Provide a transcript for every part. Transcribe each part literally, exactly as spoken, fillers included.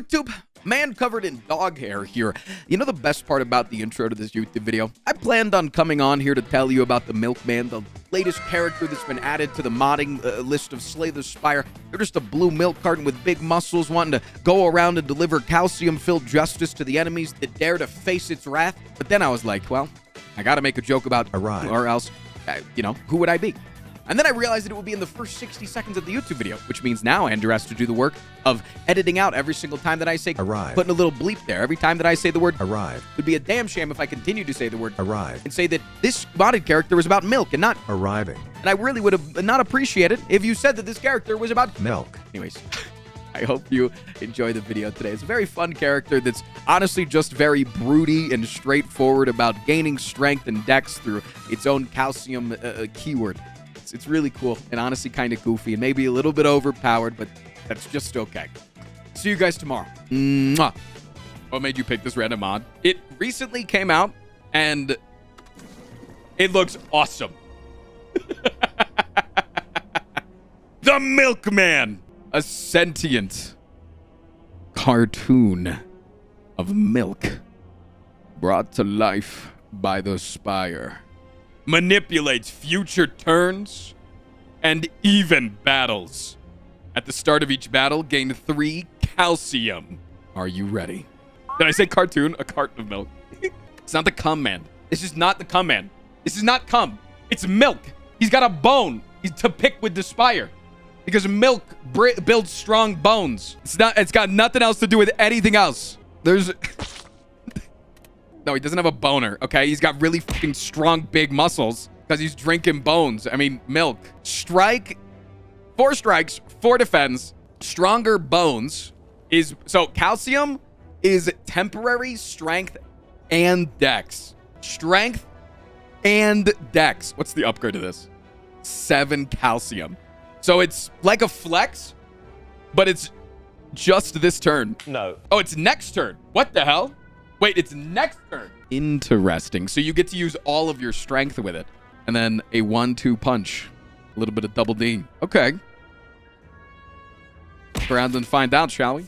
YouTube, man covered in dog hair here. You know the best part about the intro to this YouTube video? I planned on coming on here to tell you about the Milkman, the latest character that's been added to the modding uh, list of Slay the Spire. They're just a blue milk carton with big muscles wanting to go around and deliver calcium-filled justice to the enemies that dare to face its wrath. But then I was like, well, I gotta make a joke about Arrive, or else, uh, you know, who would I be? And then I realized that it would be in the first sixty seconds of the YouTube video, which means now Andrew has to do the work of editing out every single time that I say arrive, putting a little bleep there. Every time that I say the word arrive, it would be a damn shame if I continued to say the word arrive and say that this modded character was about milk and not arriving. And I really would have not appreciated if you said that this character was about milk. Anyways, I hope you enjoy the video today. It's a very fun character that's honestly just very broody and straightforward about gaining strength and dex through its own calcium uh, keyword. It's really cool and honestly kind of goofy and maybe a little bit overpowered, but that's just okay. See you guys tomorrow. Mwah. What made you pick this random mod? It recently came out and it looks awesome. The Milkman, a sentient cartoon of milk brought to life by the Spire. Manipulates future turns and even battles. At the start of each battle, gain three calcium. Are you ready? Did I say cartoon? A carton of milk. It's not the cum man. This is not the cum man. This is not cum. It's milk. He's got a bone. He's to pick with the Spire. Because milk builds strong bones. It's not. It's got nothing else to do with anything else. There's... No, he doesn't have a boner, okay? He's got really fucking strong, big muscles because he's drinking bones. I mean, milk. Strike, four strikes, four defense, stronger bones is... So, calcium is temporary strength and dex. Strength and dex. What's the upgrade to this? Seven calcium. So, it's like a flex, but it's just this turn. No. Oh, it's next turn. What the hell? Wait, it's next turn. Interesting. So you get to use all of your strength with it. And then a one two punch. A little bit of double D. Okay. F around and find out, shall we?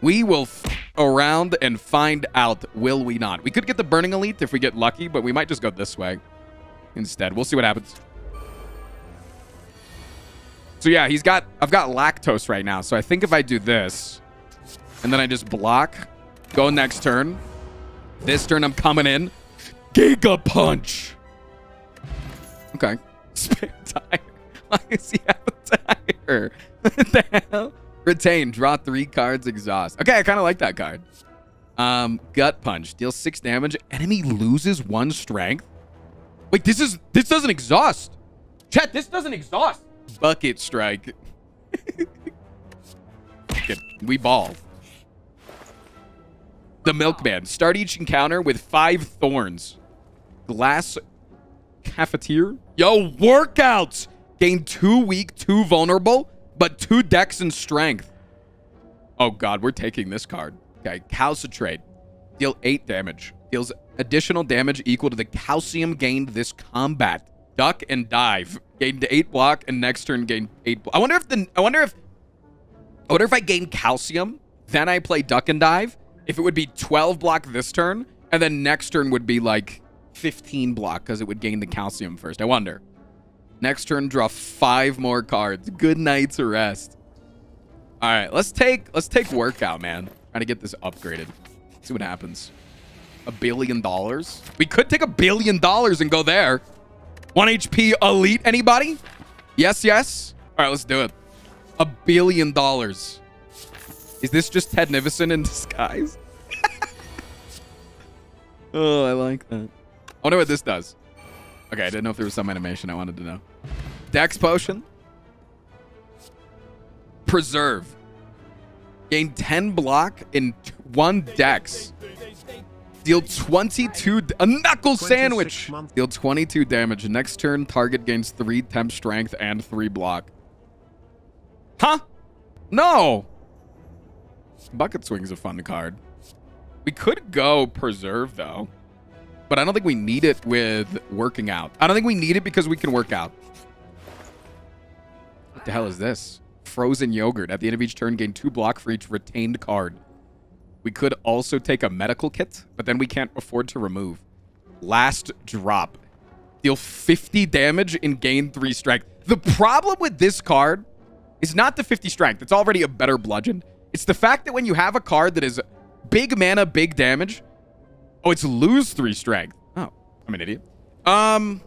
We will f around and find out, will we not? We could get the Burning Elite if we get lucky, but we might just go this way instead. We'll see what happens. So yeah, he's got... I've got lactose right now. So I think if I do this, and then I just block... Go next turn. This turn, I'm coming in. Giga Punch. Okay. Spare tire. Why does he have a tire? What the hell? Retain. Draw three cards. Exhaust. Okay, I kind of like that card. Um, Gut Punch. Deal six damage. Enemy loses one strength. Wait, this is this doesn't exhaust. Chat, this doesn't exhaust. Bucket Strike. Good. We ball. The Milkman. Start each encounter with five thorns. Glass cafeteria. Yo, workouts! Gain two weak, two vulnerable, but two dex and strength. Oh, God, we're taking this card. Okay, Calcitrate. Deal eight damage. Deals additional damage equal to the calcium gained this combat. Duck and dive. Gained eight block, and next turn gain eight block. I wonder if the... I wonder if... I wonder if I gain calcium, then I play duck and dive. If it would be twelve block this turn, and then next turn would be like fifteen block because it would gain the calcium first. I wonder. Next turn, draw five more cards. Good night's rest. All right, let's take let's take workout, man. Trying to get this upgraded. Let's see what happens. A billion dollars. We could take a billion dollars and go there. One H P elite. Anybody? Yes, yes. All right, let's do it. A billion dollars. Is this just Ted Nivison in disguise? Oh, I like that. I wonder what this does. Okay, I didn't know if there was some animation I wanted to know. Dex Potion. Preserve. Gain ten block in one Dex. Deal twenty-two... A Knuckle Sandwich! Deal twenty-two damage. Next turn, target gains three temp strength and three block. Huh? No! Bucket Swing's a fun card. We could go Preserve, though. But I don't think we need it with working out. I don't think we need it because we can work out. What the hell is this? frozen yogurt. At the end of each turn, gain two block for each retained card. We could also take a medical kit, but then we can't afford to remove. Last drop. Deal fifty damage and gain three strength. The problem with this card is not the fifty strength. It's already a better bludgeon. It's the fact that when you have a card that is big mana, big damage. Oh, it's lose three strength. Oh, I'm an idiot. Um,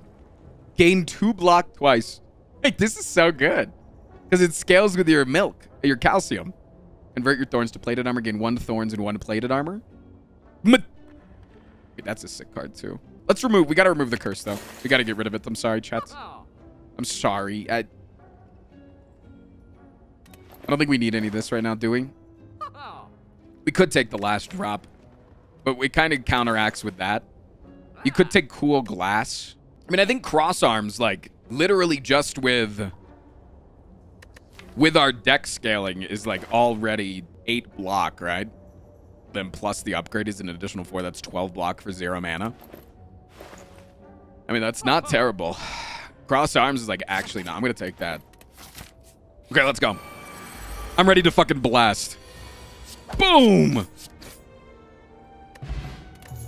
gain two block twice. Hey, this is so good. Because it scales with your milk, your calcium. Convert your thorns to plated armor. Gain one thorns and one plated armor. Ma Wait, that's a sick card, too. Let's remove. We got to remove the curse, though. We got to get rid of it. I'm sorry, chat. I'm sorry. I, I don't think we need any of this right now, do we? We could take the last drop, but it kind of counteracts with that. You could take cool glass. I mean, I think cross arms, like, literally just with... with our deck scaling is like already eight block, right? Then plus the upgrade is an additional four. That's twelve block for zero mana. I mean, that's not terrible. Cross arms is like, actually, no, I'm going to take that. Okay, let's go. I'm ready to fucking blast. Boom.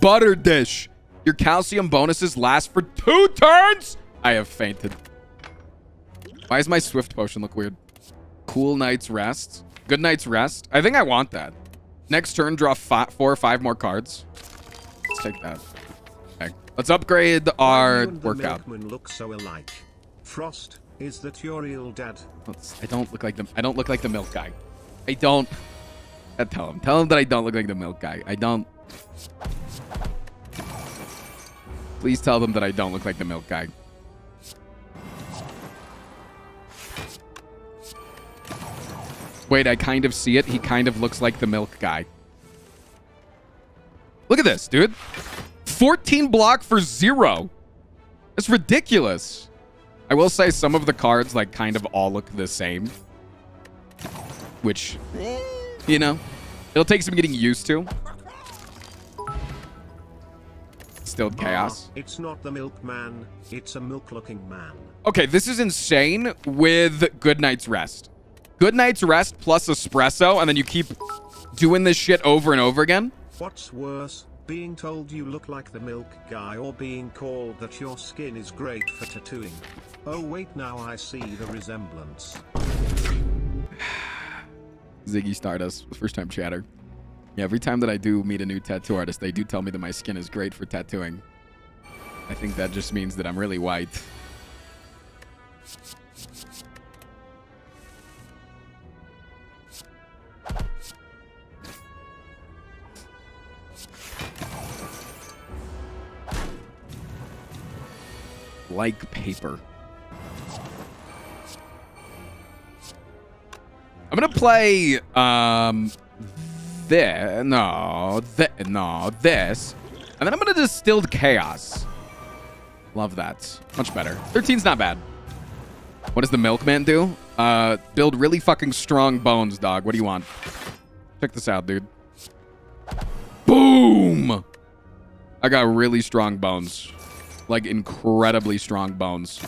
Butter dish. Your calcium bonuses last for two turns. I have fainted. Why does my swift potion look weird? Cool night's rest. Good night's rest. I think I want that. Next turn, draw five, four or five more cards. Let's take that. Okay. Let's upgrade our workout. Look so alike. Frost, is that your real dad? Let's, I don't look like the I don't look like the milk guy. I don't. I tell him. Tell him that I don't look like the milk guy. I don't. Please tell them that I don't look like the milk guy. Wait, I kind of see it. He kind of looks like the milk guy. Look at this, dude. fourteen block for zero. That's ridiculous. I will say some of the cards, like, kind of all look the same. Which, you know, it'll take some getting used to. Stilled chaos. Ah, it's not the milkman. It's a milk-looking man. Okay, this is insane with Good Night's Rest. Good night's rest plus espresso, and then you keep doing this shit over and over again. What's worse, being told you look like the milk guy or being called that your skin is great for tattooing? Oh, wait, now I see the resemblance. Ziggy Stardust, first time chatter. Yeah, every time that I do meet a new tattoo artist, they do tell me that my skin is great for tattooing. I think that just means that I'm really white. Like paper. I'm gonna play um this no th no this, and then I'm gonna distilled chaos. Love that. Much better. thirteen's not bad. What does the milkman do? Uh, build really fucking strong bones, dog. What do you want? Check this out, dude. Boom! I got really strong bones. Like, incredibly strong bones.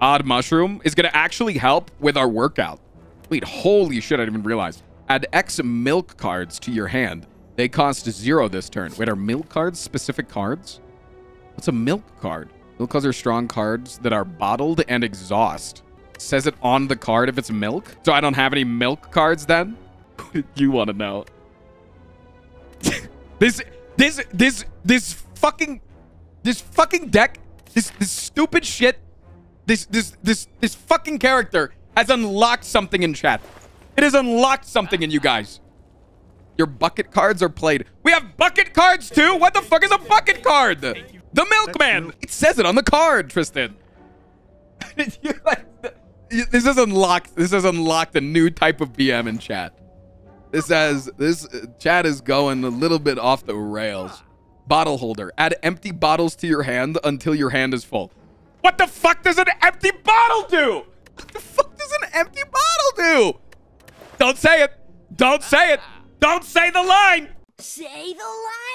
Odd mushroom is going to actually help with our workout. Wait, holy shit, I didn't even realize. Add X milk cards to your hand. They cost zero this turn. Wait, are milk cards specific cards? What's a milk card? Milk cards are strong cards that are bottled and exhaust. Says it on the card if it's milk. So I don't have any milk cards then? You want to know. This, this, this, this fucking, this fucking deck, this, this stupid shit, this, this, this, this fucking character has unlocked something in chat. It has unlocked something in you guys. Your bucket cards are played. We have bucket cards too? What the fuck is a bucket card? The milkman. It says it on the card, Tristan. You're like... This has unlocked. This has unlocked a new type of B M in chat. This has this uh, chat is going a little bit off the rails. Bottle holder. Add empty bottles to your hand until your hand is full. What the fuck does an empty bottle do? What the fuck does an empty bottle do? Don't say it. Don't say it. Don't say the line. Say the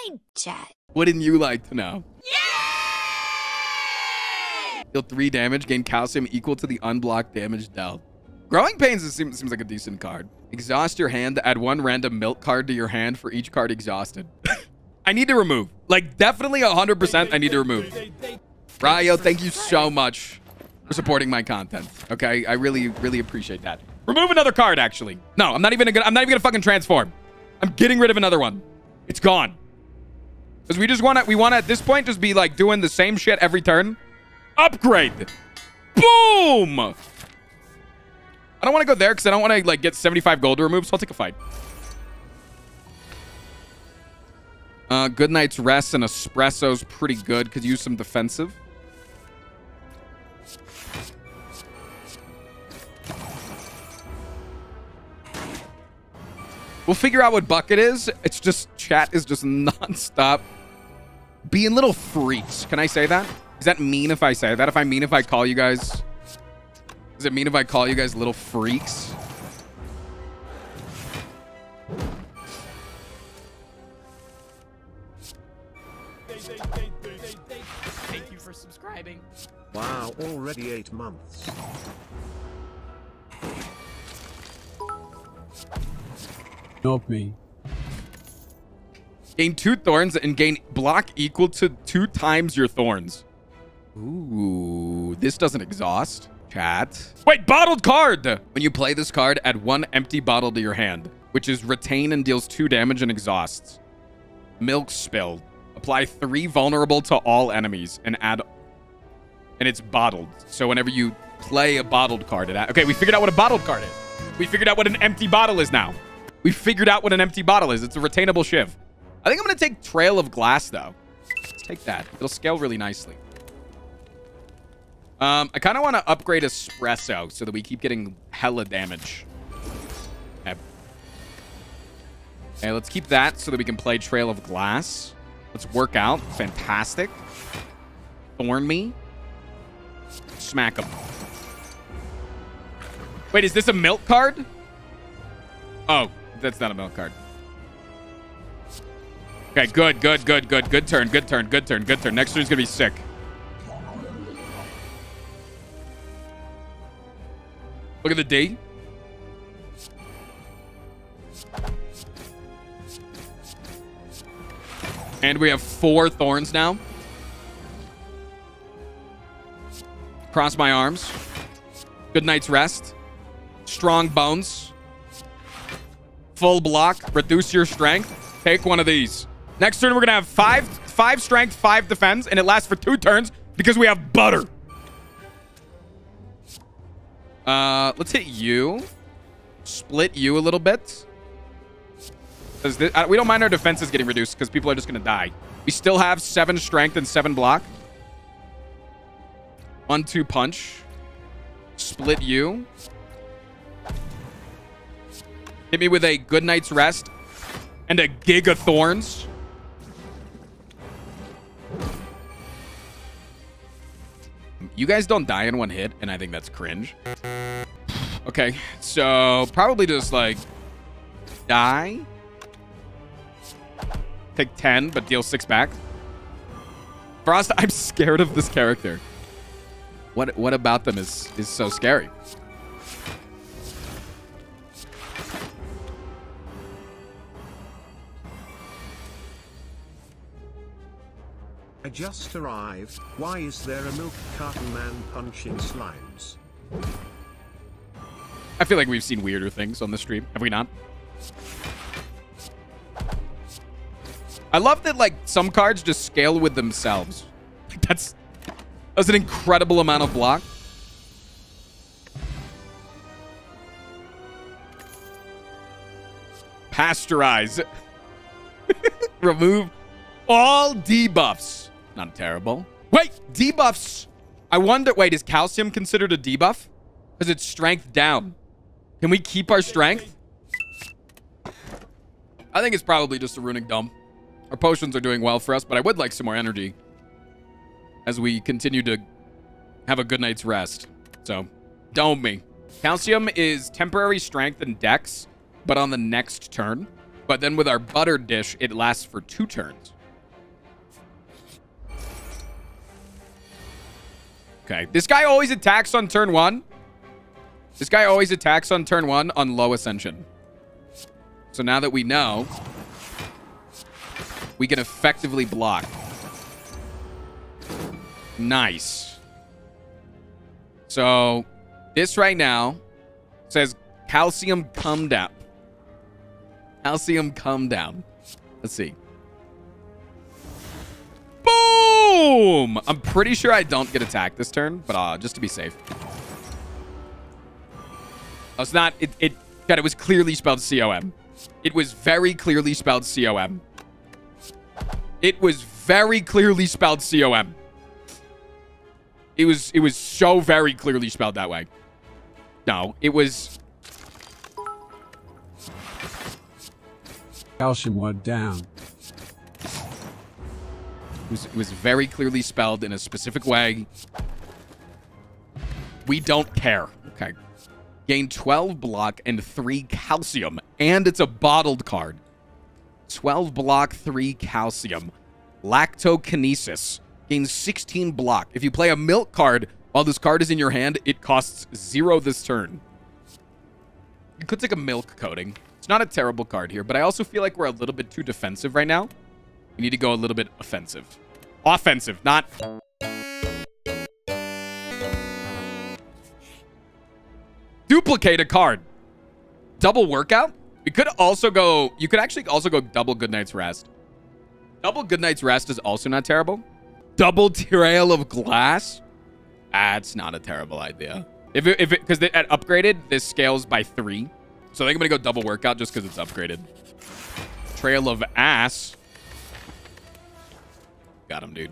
line, chat. Wouldn't you like to know? Yay! Deal three damage, gain calcium equal to the unblocked damage dealt. Growing Pains seems, seems like a decent card. Exhaust your hand. Add one random milk card to your hand for each card exhausted. I need to remove. Like, definitely one hundred percent I need to remove. Ryo, thank you so much for supporting my content. Okay, I really, really appreciate that. Remove another card, actually. No, I'm not even gonna, I'm not even gonna fucking transform. I'm getting rid of another one. It's gone. Because we just want to, we want to at this point just be like doing the same shit every turn. Upgrade. Boom. I don't want to go there because I don't want to like get seventy-five gold to remove, so I'll take a fight. Uh, good night's rest and espresso's pretty good. Could use some defensive. We'll figure out what bucket is. It's just chat is just nonstop being little freaks. Can I say that? Is that mean if I say that? If I mean if I call you guys, does it mean if I call you guys little freaks? Thank you for subscribing. Wow, already eight months. Help me. Gain two thorns and gain block equal to two times your thorns. Ooh, this doesn't exhaust. Chat. Wait, bottled card. When you play this card, add one empty bottle to your hand, which is retain and deals two damage and exhausts. Milk spill. Apply three vulnerable to all enemies and add, and it's bottled. So whenever you play a bottled card, it okay, we figured out what a bottled card is. We figured out what an empty bottle is now. We figured out what an empty bottle is. It's a retainable shiv. I think I'm going to take Trail of Glass, though. Let's take that. It'll scale really nicely. Um, I kind of want to upgrade Espresso so that we keep getting hella damage. Okay. Okay, let's keep that so that we can play Trail of Glass. Let's work out. Fantastic. Thorn me. Smack him. Wait, is this a milk card? Oh. That's not a milk card. Okay, good, good, good, good, good turn, good turn, good turn, good turn. Next turn's gonna be sick. Look at the D. And we have four thorns now. Cross my arms. Good night's rest. Strong bones. Full block, reduce your strength. Take one of these. Next turn, we're gonna have five, five strength, five defense, and it lasts for two turns because we have butter. Uh, let's hit you. Split you a little bit. This, I, we don't mind our defenses getting reduced because people are just gonna die. We still have seven strength and seven block. One, two punch. Split you. Hit me with a good night's rest and a gig of thorns. You guys don't die in one hit, and I think that's cringe. Okay, so probably just like die. Take ten, but deal six back. Frost, I'm scared of this character. What what about them is is so scary? I just arrived. Why is there a milk carton man punching slimes? I feel like we've seen weirder things on the stream. Have we not? I love that, like, some cards just scale with themselves. That's, that's an incredible amount of block. Pasteurize. Remove all debuffs. Not terrible. Wait, debuffs. I wonder, wait, is calcium considered a debuff? Because it's strength down. Can we keep our strength? I think it's probably just a runic dump. Our potions are doing well for us, but I would like some more energy as we continue to have a good night's rest. So, don't me. Calcium is temporary strength and dex, but on the next turn. But then with our butter dish, it lasts for two turns. Okay. This guy always attacks on turn one. This guy always attacks on turn one on low ascension. So now that we know, we can effectively block. Nice. So this right now says calcium come down. Calcium come down. Let's see. Boom! I'm pretty sure I don't get attacked this turn, but uh, just to be safe. Oh, it's not. It, it, God, it was clearly spelled C O M. It was very clearly spelled C O M. It was very clearly spelled C O M. It was, it was so very clearly spelled that way. No, it was... Calcium went down. It was, it was very clearly spelled in a specific way. We don't care. Okay. Gain twelve block and three calcium. And it's a bottled card. twelve block, three calcium. Lactokinesis. Gain sixteen block. If you play a milk card while this card is in your hand, it costs zero this turn. You could take a milk coating. It's not a terrible card here, but I also feel like we're a little bit too defensive right now. We need to go a little bit offensive. Offensive, not... Duplicate a card. Double workout? We could also go... You could actually also go double Good Night's Rest. Double Good Night's Rest is also not terrible. Double Trail of Glass? That's not a terrible idea. If it... If it because at upgraded, this scales by three. So I think I'm going to go double workout just because it's upgraded. Trail of Ass. Got him, dude.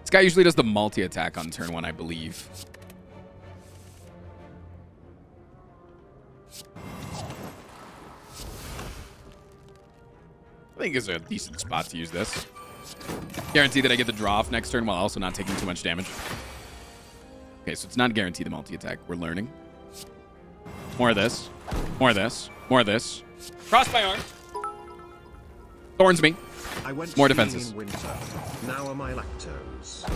This guy usually does the multi-attack on turn one, I believe. I think it's a decent spot to use this. Guarantee that I get the draw off next turn while also not taking too much damage. Okay, so it's not guaranteed the multi-attack. We're learning. More of this. More of this. More of this. Cross my arm. Thorns me. I went more defenses. Now are my lactose.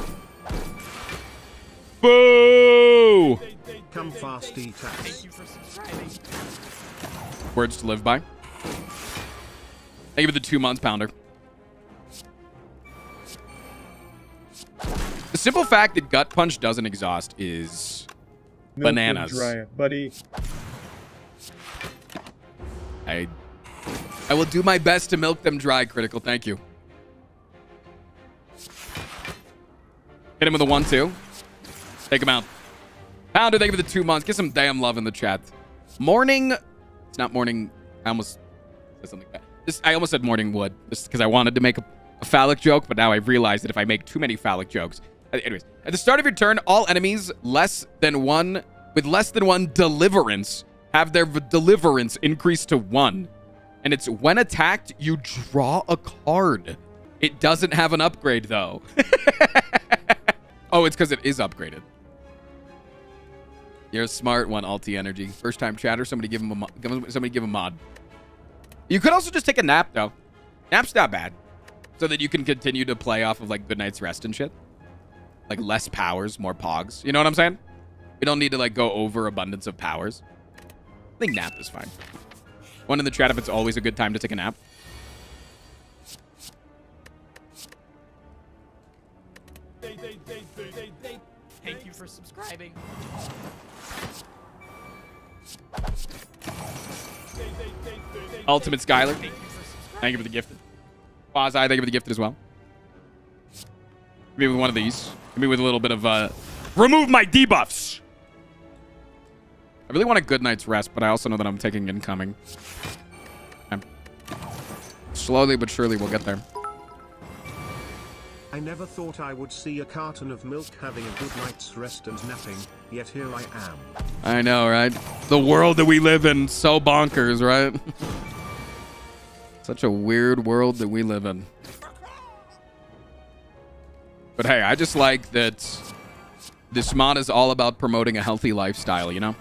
Boo! Come fast, eat us. Words to live by. I give it the two-month pounder. The simple fact that Gut Punch doesn't exhaust is no bananas. Dryer, buddy. I, I will do my best to milk them dry, Critical. Thank you. Hit him with a one two. Take him out. Pounder, thank you for the two months. Get some damn love in the chat. Morning. It's not morning. I almost said something bad. This, I almost said morning wood, just because I wanted to make a, a phallic joke, but now I've realized that if I make too many phallic jokes... Anyways, at the start of your turn, all enemies less than one with less than one deliverance have their deliverance increased to one. And it's when attacked, you draw a card. It doesn't have an upgrade, though. Oh, it's because it is upgraded. You're a smart one, Alti Energy. First time chatter, somebody give him a, somebody give him a mod. You could also just take a nap, though. Nap's not bad. So that you can continue to play off of, like, Good Night's Rest and shit. Like, less powers, more pogs. You know what I'm saying? We don't need to, like, go over abundance of powers. I think nap is fine. One in the chat if it's always a good time to take a nap. They, they, they, they, they, they. Thank you for subscribing. Ultimate Skylar, thank you for the gifted. Quasi, thank you for the gifted as well. Maybe with one of these. Maybe with a little bit of uh, remove my debuffs. I really want a good night's rest, but I also know that I'm taking incoming. I'm slowly but surely we'll get there. I never thought I would see a carton of milk having a good night's rest and napping, yet here I am. I know, right? The world that we live in, so bonkers, right? Such a weird world that we live in. But hey, I just like that this mod is all about promoting a healthy lifestyle, you know?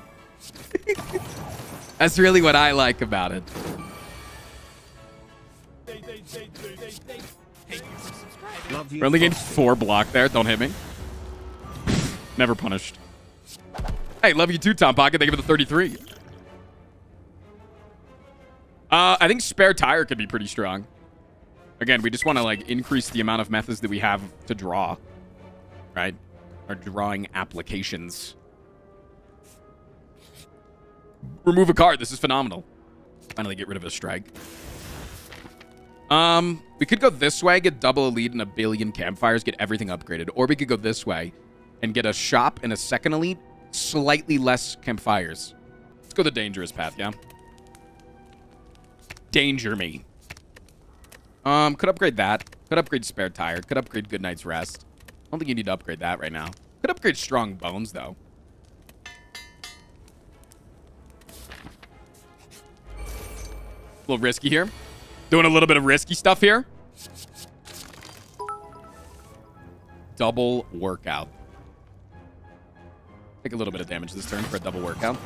That's really what I like about it. We're only getting four block there. Don't hit me. Never punished. Hey, love you too, Tom Pocket. Thank you for the thirty-three. Uh, I think Spare Tire could be pretty strong. Again, we just want to, like, increase the amount of methods that we have to draw. Right? Our drawing applications. Remove a card. This is phenomenal. Finally get rid of a strike. Um, we could go this way, get double elite and a billion campfires, get everything upgraded. Or we could go this way and get a shop and a second elite, slightly less campfires. Let's go the dangerous path, yeah? Danger me. Um, could upgrade that. Could upgrade Spare Tire. Could upgrade Good Night's Rest. I don't think you need to upgrade that right now. Could upgrade Strong Bones, though. A little risky here. Doing a little bit of risky stuff here. Double workout. Take a little bit of damage this turn for a double workout.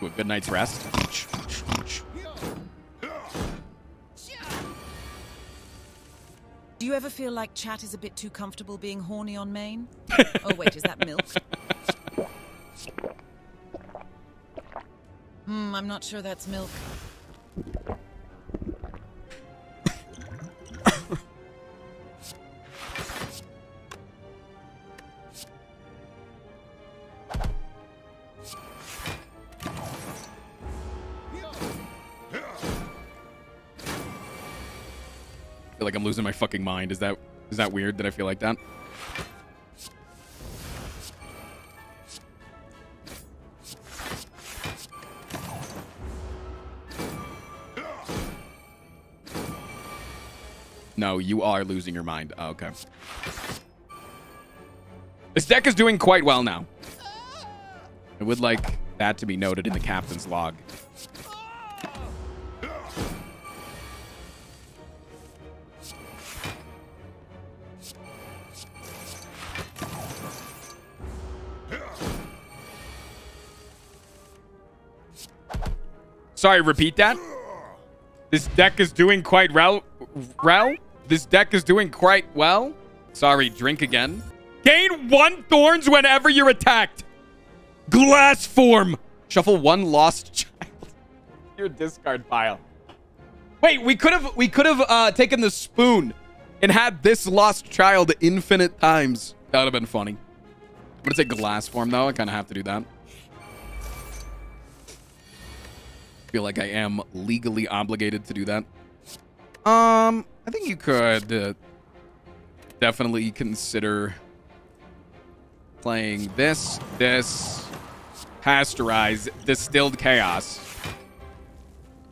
Do a good night's rest. Do you ever feel like chat is a bit too comfortable being horny on main? Oh, wait, is that milk? Hmm, I'm not sure that's milk. I feel like I'm losing my fucking mind. Is that is that weird that I feel like that? No, you are losing your mind. Oh, okay. This deck is doing quite well now. I would like that to be noted in the captain's log. Sorry, repeat that. This deck is doing quite well. Well, this deck is doing quite well. Sorry, drink again. Gain one thorns whenever you're attacked. Glass form. Shuffle one lost child. Your discard pile. Wait, we could have we could have uh, taken the spoon and had this lost child infinite times. That would have been funny. I'm gonna say glass form though. I kind of have to do that. Feel like I am legally obligated to do that. Um, I think you could uh, definitely consider playing this, this, Pasteurize, Distilled Chaos.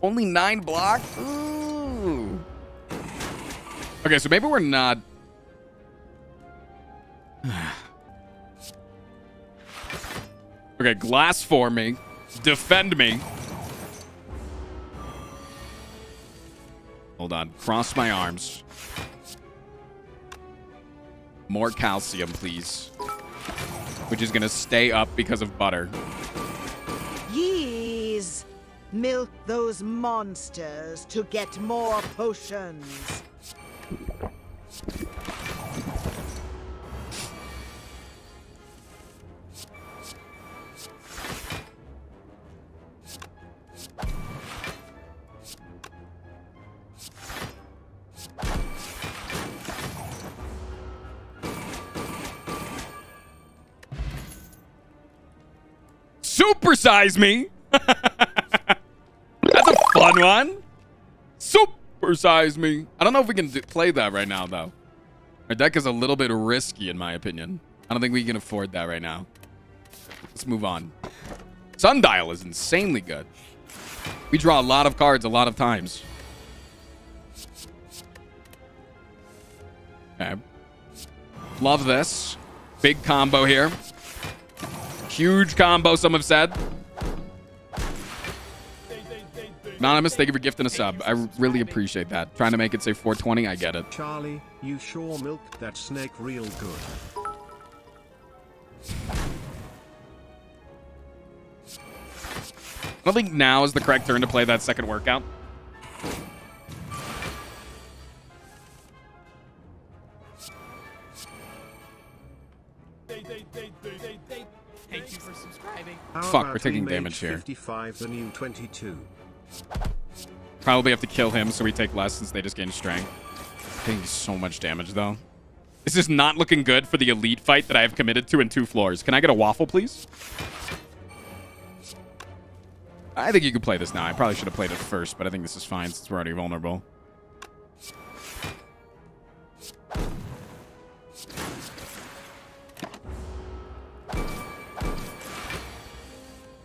Only nine block? Ooh. Okay, so maybe we're not... Okay, glass for me. Defend me. Hold on. Cross my arms. More calcium, please. Which is going to stay up because of butter. Yeez. Milk those monsters to get more potions. Supersize me. That's a fun one. Supersize me. I don't know if we can do play that right now, though. Our deck is a little bit risky, in my opinion. I don't think we can afford that right now. Let's move on. Sundial is insanely good. We draw a lot of cards a lot of times. Okay. Love this. Big combo here. Huge combo, some have said. Anonymous, thank you for gifting a sub. I really appreciate that. Trying to make it say four twenty, I get it. Charlie, you sure milked that snake real good. I don't think now is the correct turn to play that second workout. Thanks for subscribing. Fuck, we're taking damage here. Probably have to kill him so we take less since they just gained strength. Taking so much damage though. This is not looking good for the elite fight that I have committed to in two floors. Can I get a waffle, please? I think you can play this now. I probably should have played it first, but I think this is fine since we're already vulnerable.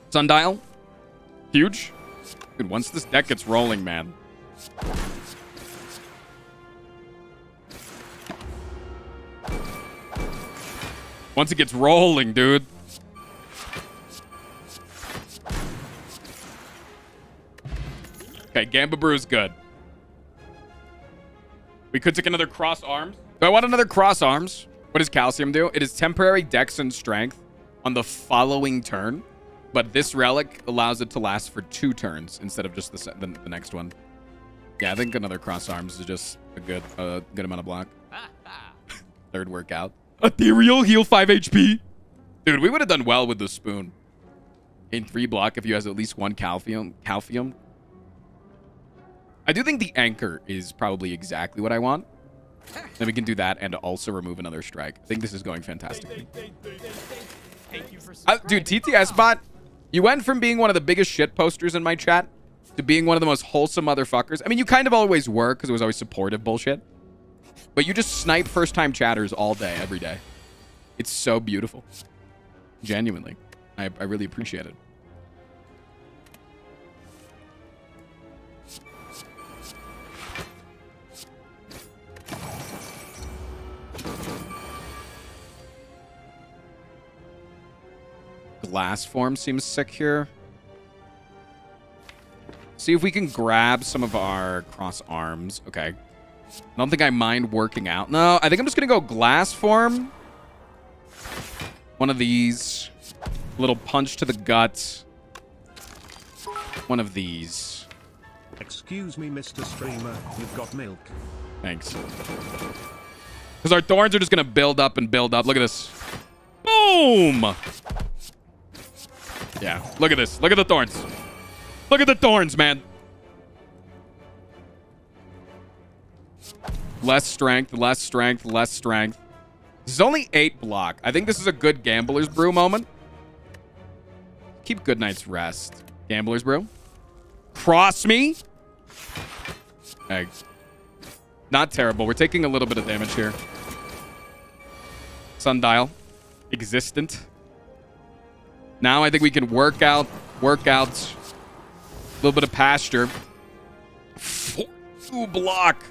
Sundial. Huge. Dude, once this deck gets rolling, man. Once it gets rolling, dude. Okay, Gamba Brew's good. We could take another Cross Arms. Do I want another Cross Arms? What does Calcium do? It is temporary Dex and Strength on the following turn, but this relic allows it to last for two turns instead of just the se the, the next one. Yeah, I think another Cross Arms is just a good, uh, good amount of block. Third workout. Ethereal heal five H P. Dude, we would have done well with the spoon. In three block if you has at least one calcium. Calcium. I do think the anchor is probably exactly what I want. Then we can do that and also remove another strike. I think this is going fantastically. Uh, dude, T T S bot, you went from being one of the biggest shit posters in my chat to being one of the most wholesome motherfuckers. I mean, you kind of always were because it was always supportive bullshit. But you just snipe first-time chatters all day, every day. It's so beautiful. Genuinely. I, I really appreciate it. Glass form seems sick here. See if we can grab some of our Cross Arms. Okay. I don't think I mind working out. No, I think I'm just going to go glass form. One of these. A little punch to the gut. One of these. Excuse me, Mister Streamer. You've got milk. Thanks. Because our thorns are just going to build up and build up. Look at this. Boom! Yeah, look at this. Look at the thorns. Look at the thorns, man. Less strength, less strength, less strength. This is only eight block. I think this is a good Gambler's Brew moment. Keep good night's rest. Gambler's Brew. Cross me. Egg. Not terrible. We're taking a little bit of damage here. Sundial. Existent. Now I think we can work out, work out. A little bit of pasture. Four, two block.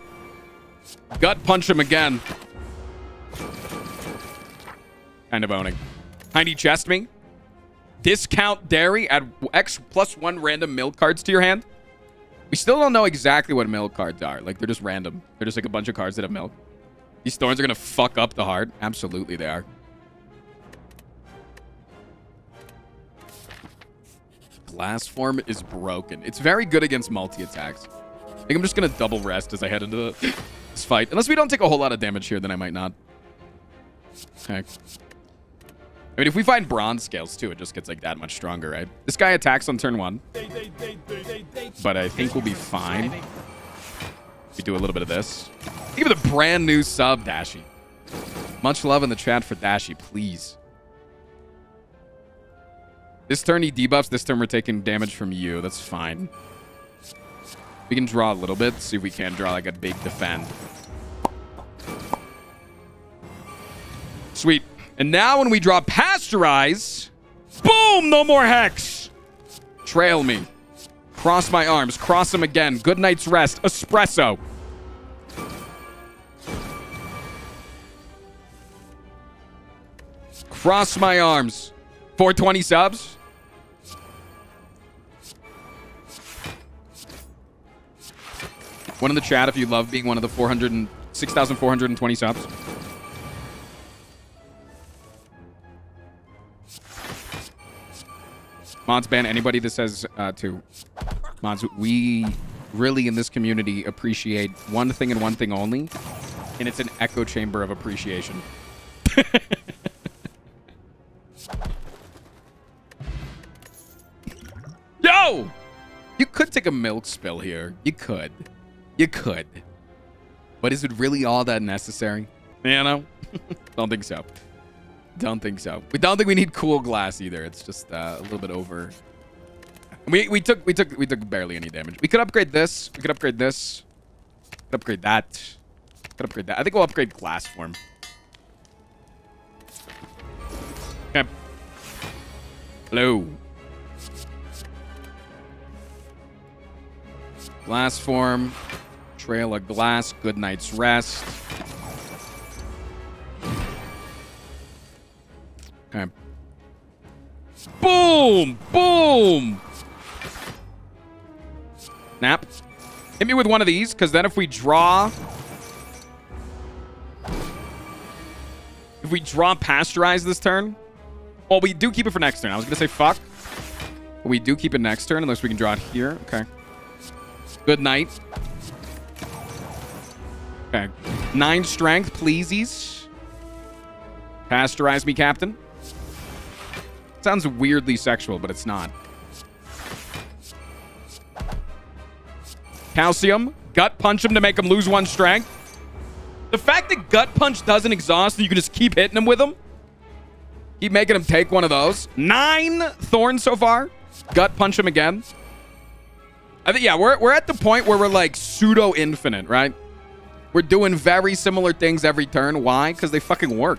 Gut punch him again. Kind of owning. Tiny chest me. Discount dairy. Add X plus one random milk cards to your hand. We still don't know exactly what milk cards are. Like, they're just random. They're just like a bunch of cards that have milk. These thorns are going to fuck up the heart. Absolutely they are. Glass form is broken. It's very good against multi-attacks. I think I'm just going to double rest as I head into the... this fight. Unless we don't take a whole lot of damage here, then I might not. Okay. I mean, if we find bronze scales too, it just gets like that much stronger, right? This guy attacks on turn one. But I think we'll be fine. We do a little bit of this. Give it a brand new sub, Dashi. Much love in the chat for Dashi, please. This turn he debuffs. This turn we're taking damage from you. That's fine. We can draw a little bit, see if we can draw like a big defend. Sweet. And now when we draw Pasteurize, boom, no more Hex. Trail me. Cross my arms. Cross them again. Good night's rest. Espresso. Cross my arms. four twenty subs. One in the chat if you love being one of the six thousand four hundred twenty subs. Mods ban anybody that says uh, to. Mods, we really in this community appreciate one thing and one thing only. And it's an echo chamber of appreciation. No! You could take a milk spill here. You could. You could. But is it really all that necessary? You know? Don't think so. Don't think so. We don't think we need cool glass either. It's just uh, a little bit over. We we took we took we took barely any damage. We could upgrade this. We could upgrade this. Could upgrade that. Could upgrade that. I think we'll upgrade glass form. Okay. Hello. Glass form. Trail of glass. Good night's rest. Okay. Boom! Boom! Nap. Hit me with one of these, because then if we draw... If we draw Pasteurize this turn... Well, we do keep it for next turn. I was going to say fuck. But we do keep it next turn, unless we can draw it here. Okay. Good night. Okay. Nine strength, pleaseies. Pasteurize me, Captain. Sounds weirdly sexual, but it's not. Calcium. Gut punch him to make him lose one strength. The fact that gut punch doesn't exhaust and you can just keep hitting him with him. Keep making him take one of those. Nine thorns so far. Gut punch him again. I think, yeah, we're, we're at the point where we're like pseudo-infinite, right? We're doing very similar things every turn. Why? Because they fucking work.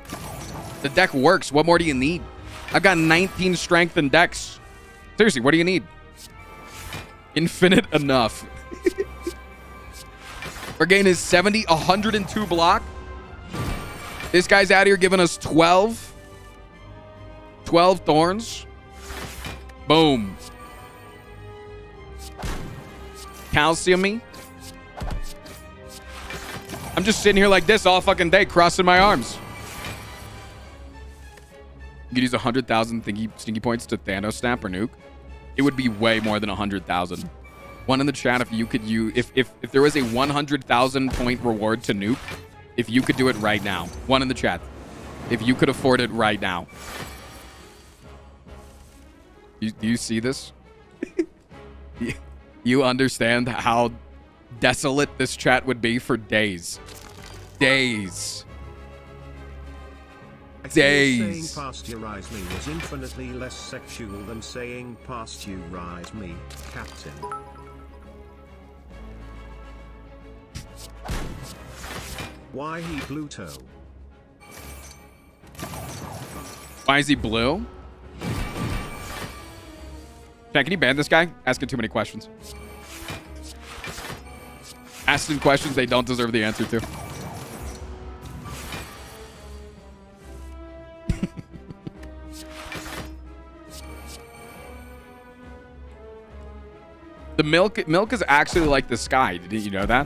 The deck works. What more do you need? I've got nineteen strength and dex. Seriously, what do you need? Infinite enough. Our gain is seventy, one hundred two block. This guy's out here giving us twelve. twelve thorns. Boom. Calcium me. I'm just sitting here like this all fucking day, crossing my arms. You could use one hundred thousand stinky points to Thanos snap or nuke. It would be way more than one hundred thousand. One in the chat, if you could use, if, if, if there was a one hundred thousand point reward to nuke, if you could do it right now. One in the chat. If you could afford it right now. You, do you see this? You understand how desolate this chat would be for days. Days. I days. Saying pasteurize me was infinitely less sexual than saying pasteurize me, Captain. Why he Pluto? Why is he blue? Chat, can you ban this guy? Asking too many questions. Asking questions they don't deserve the answer to. The milk milk is actually like the sky. Did you know that?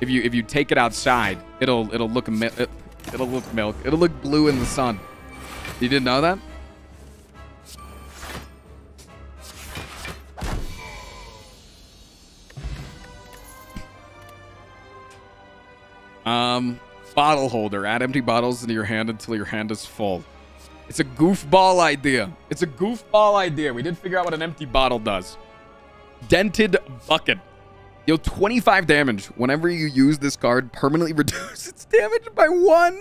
If you if you take it outside, it'll it'll look it'll look milk. It'll look blue in the sun. You didn't know that? Um, bottle holder. Add empty bottles into your hand until your hand is full. It's a goofball idea. It's a goofball idea. We did figure out what an empty bottle does. Dented bucket. Deal twenty-five damage. Whenever you use this card, permanently reduce its damage by one.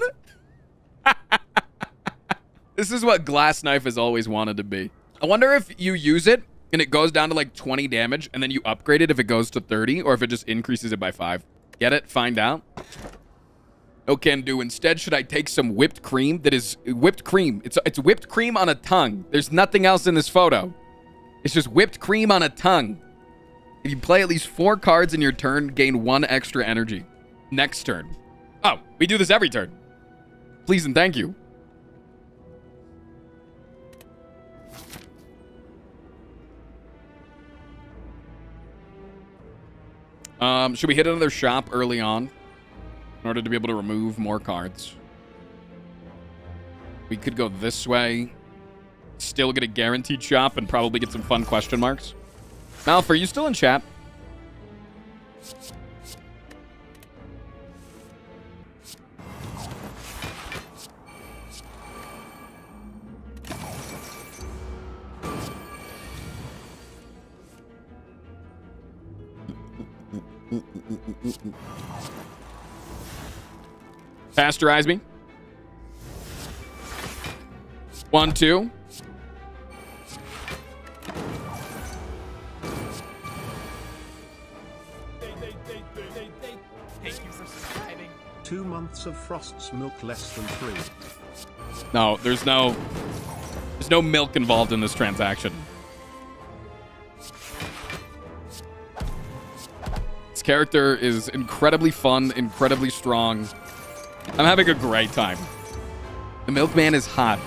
This is what Glass Knife has always wanted to be. I wonder if you use it and it goes down to like twenty damage and then you upgrade it if it goes to thirty or if it just increases it by five. Get it? Find out. No can do. Instead, should I take some whipped cream? That is whipped cream. It's, it's whipped cream on a tongue. There's nothing else in this photo. It's just whipped cream on a tongue. If you play at least four cards in your turn, gain one extra energy. Next turn. Oh, we do this every turn. Please and thank you. Um, should we hit another shop early on in order to be able to remove more cards? We could go this way. Still get a guaranteed shop and probably get some fun question marks. Malf, are you still in chat? Pasteurize me. One, two. Two months of Frost's milk less than three. No, there's no, there's no milk involved in this transaction. This character is incredibly fun, incredibly strong. I'm having a great time. The Milkman is hot.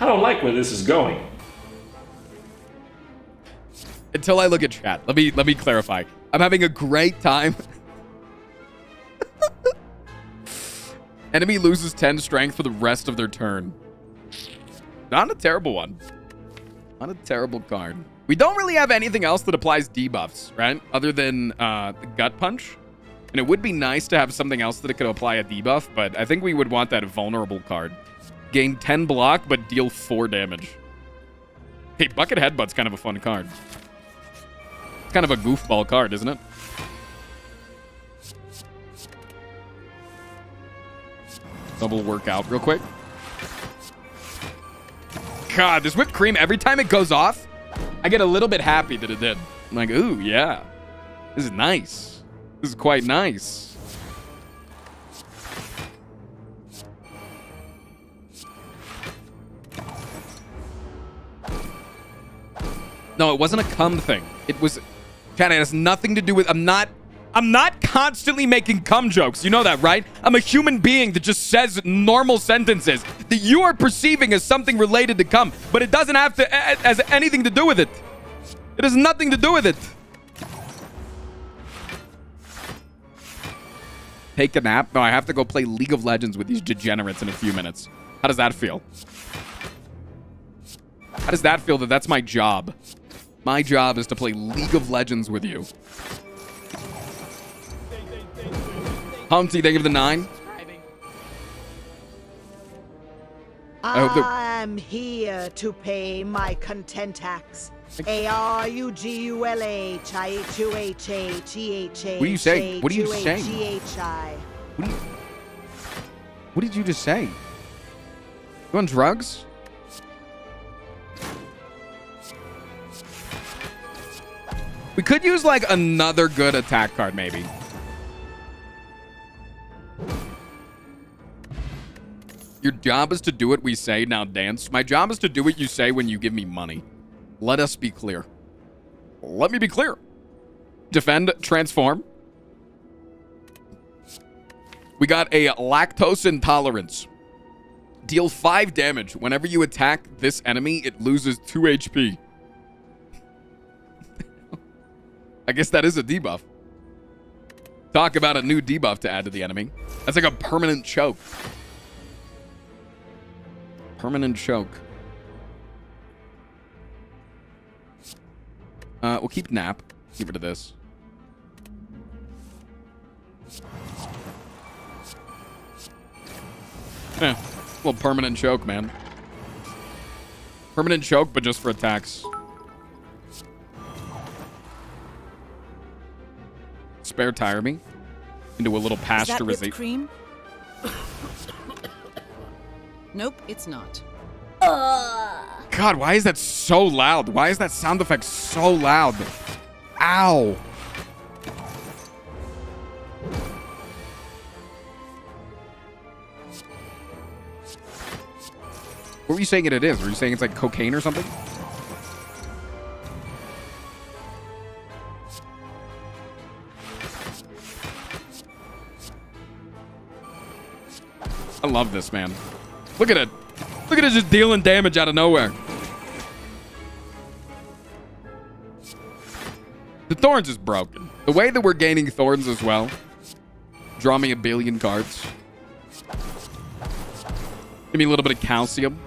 I don't like where this is going. Until I look at chat, let me let me clarify. I'm having a great time. Enemy loses ten strength for the rest of their turn. Not a terrible one. Not a terrible card. We don't really have anything else that applies debuffs, right? Other than uh, the gut punch. And it would be nice to have something else that it could apply a debuff, but I think we would want that vulnerable card. Gain ten block, but deal four damage. Hey, Bucket Headbutt's kind of a fun card. It's kind of a goofball card, isn't it? Double workout real quick. God, this whipped cream, every time it goes off, I get a little bit happy that it did. I'm like, ooh, yeah. This is nice. This is quite nice. No, it wasn't a cum thing. It was... Chat, it has nothing to do with... I'm not... I'm not constantly making cum jokes. You know that, right? I'm a human being that just says normal sentences that you are perceiving as something related to cum, but it doesn't have to has anything to do with it. It has nothing to do with it. Take a nap? No, I have to go play League of Legends with these degenerates in a few minutes. How does that feel? How does that feel that that's my job? My job is to play League of Legends with you. Humpty, they give the nine. I'm here to pay my content tax. A R U G U L H I E two H A T H A. What do you say? What do you say? What did you just say? You on drugs? We could use like another good attack card, maybe. Your job is to do what we say, now dance. My job is to do what you say when you give me money. Let us be clear. Let me be clear. Defend, transform. We got a lactose intolerance. Deal five damage. Whenever you attack this enemy, it loses two H P. I guess that is a debuff. Talk about a new debuff to add to the enemy. That's like a permanent choke. Permanent choke. Uh, we'll keep nap. Keep it to this. Yeah, well, permanent choke, man. Permanent choke, but just for attacks. Spare tire me into a little pasteurization. Nope, it's not. Uh. God, why is that so loud? Why is that sound effect so loud? Ow. What were you saying it is? Were you saying it's like cocaine or something? I love this, man. Look at it. Look at it just dealing damage out of nowhere. The Thorns is broken. The way that we're gaining Thorns as well. Draw me a billion cards. Give me a little bit of calcium.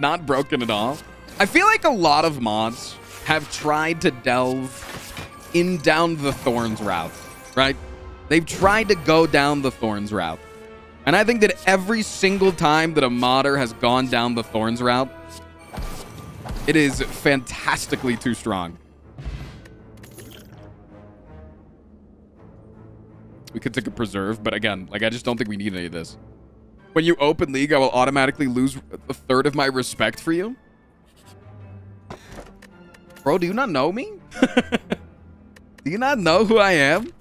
Not broken at all. I feel like a lot of mods have tried to delve in down the Thorns route, right? They've tried to go down the Thorns route. And I think that every single time that a modder has gone down the Thorns route, it is fantastically too strong. We could take a preserve, but again, like, I just don't think we need any of this. When you open League, I will automatically lose a third of my respect for you. Bro, do you not know me? Do you not know who I am?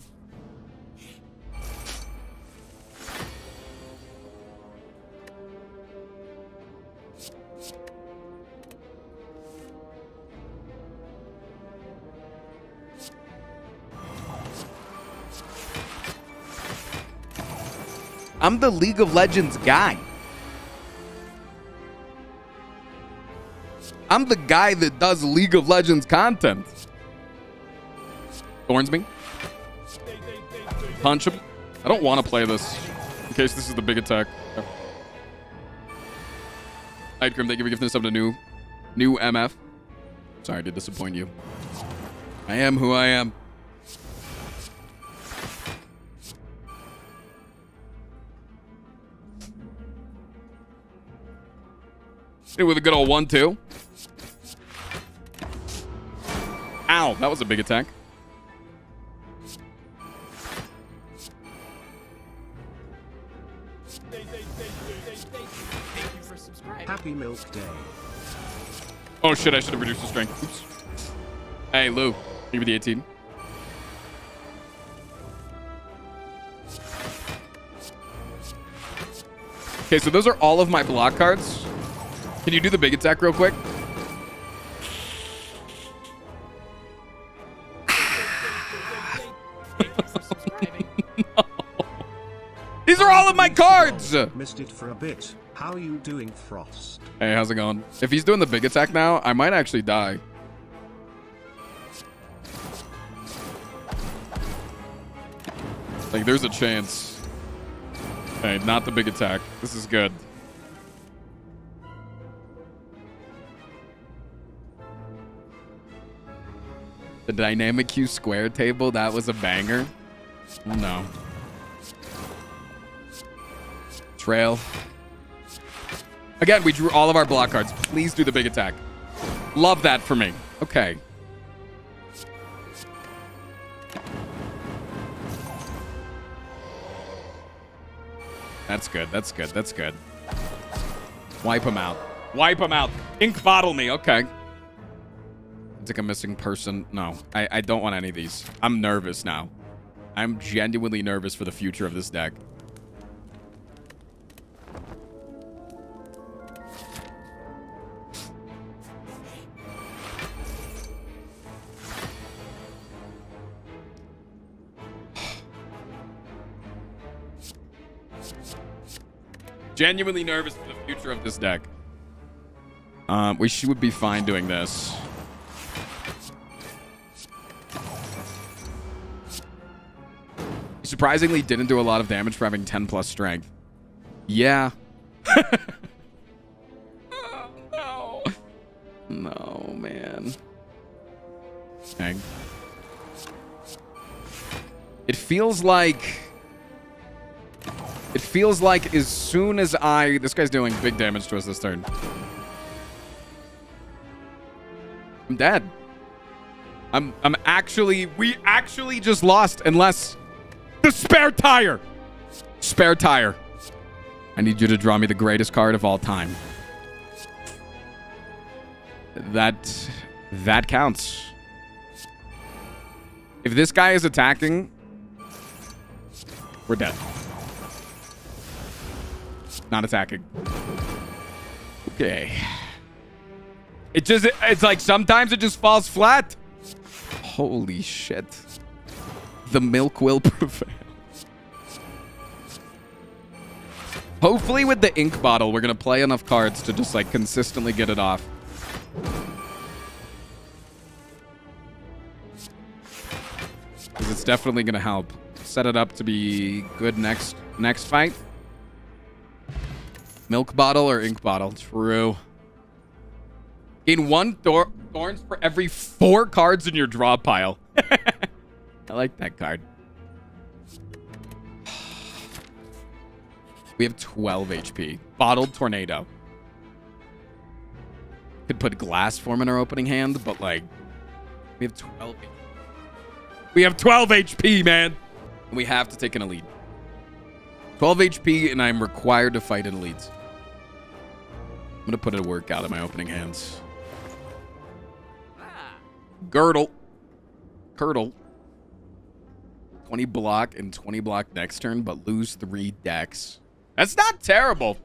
I'm the League of Legends guy. I'm the guy that does League of Legends content. Thorns me. Punch him. I don't want to play this in case this is the big attack. Oh. Nightgrim, thank you for giving this up to new, new M F. Sorry to disappoint you. I am who I am. With a good old one two. Ow, that was a big attack. Happy Milk Day. Oh shit, I should have reduced the strength. Oops. Hey, Lou. Give me the eighteen. Okay, so those are all of my block cards. Can you do the big attack real quick? No. These are all of my cards! Missed it for a bit. How you doing, Frost? Hey, how's it going? If he's doing the big attack now, I might actually die. Like, there's a chance. Hey, not the big attack. This is good. The dynamic Q square table, that was a banger. No. Trail. Again, we drew all of our block cards. Please do the big attack. Love that for me. Okay. That's good. That's good. That's good. Wipe him out. Wipe him out. Ink bottle me. Okay. It's like a missing person. No, I, I don't want any of these. I'm nervous now. I'm genuinely nervous for the future of this deck. Genuinely nervous for the future of this deck. Um, we should be fine doing this. Surprisingly didn't do a lot of damage for having ten plus strength. Yeah. Oh, no. No, man. Dang. It feels like... It feels like as soon as I... This guy's doing big damage to us this turn. I'm dead. I'm, I'm actually... We actually just lost unless... The spare tire! Spare tire. I need you to draw me the greatest card of all time. That... That counts. If this guy is attacking... We're dead. Not attacking. Okay. It just... It's like sometimes it just falls flat. Holy shit. The milk will prevail. Hopefully with the ink bottle, we're going to play enough cards to just, like, consistently get it off. Because it's definitely going to help. Set it up to be good next next fight. Milk bottle or ink bottle? True. Gain one thor thorns for every four cards in your draw pile. I like that card. We have twelve H P. Bottled Tornado. Could put Glass Form in our opening hand, but like, we have twelve. We have twelve H P, man. And we have to take an elite. twelve H P, and I'm required to fight in elites. I'm gonna put a work out of my opening hands. Girdle. Curdle. twenty block and twenty block next turn, but lose three decks. That's not terrible.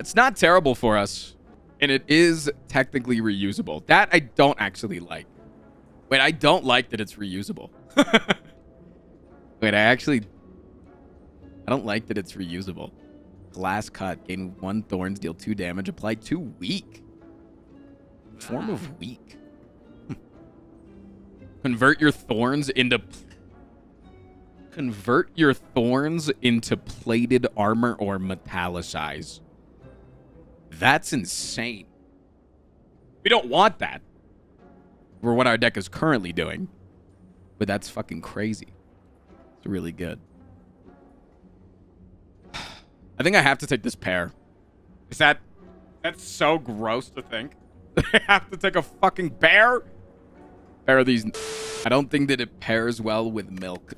It's not terrible for us. And it is technically reusable. That I don't actually like. Wait, I don't like that it's reusable. Wait, I actually... I don't like that it's reusable. Glass Cut. Gain one thorns. Deal two damage. Apply two weak. Form of weak. Convert your thorns into... Convert your thorns into plated armor or metallicize. That's insane. We don't want that. Or what our deck is currently doing. But that's fucking crazy. It's really good. I think I have to take this pair. Is that... That's so gross to think. I have to take a fucking pair? Pair of these... I don't think that it pairs well with milk.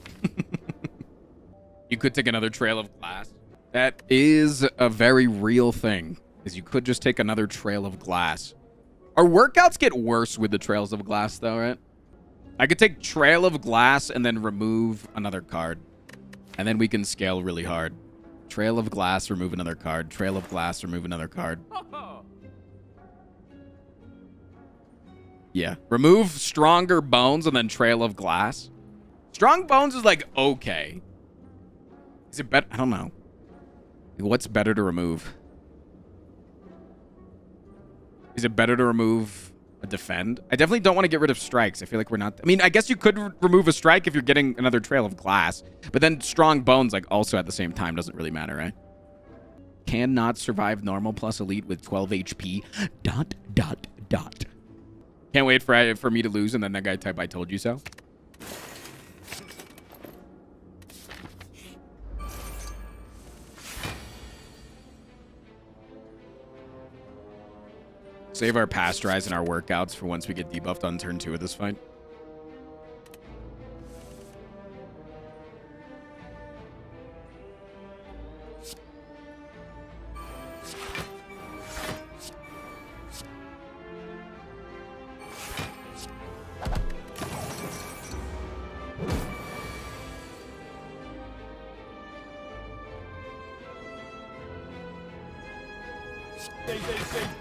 You could take another Trail of Glass. That is a very real thing. Is you could just take another Trail of Glass. Our workouts get worse with the Trails of Glass, though, right? I could take Trail of Glass and then remove another card. And then we can scale really hard. Trail of Glass, remove another card. Trail of Glass, remove another card. Yeah. Remove Stronger Bones and then Trail of Glass. Strong Bones is like, okay. Is it better? I don't know. What's better to remove? Is it better to remove a defend? I definitely don't want to get rid of strikes. I feel like we're not... I mean, I guess you could re remove a strike if you're getting another Trail of Glass. But then Strong Bones, like, also at the same time doesn't really matter, right? Cannot survive normal plus elite with twelve H P. Dot, dot, dot. Can't wait for, for me to lose and then that guy type, I told you so. Save our Pasteurize and our workouts for once we get debuffed on turn two of this fight.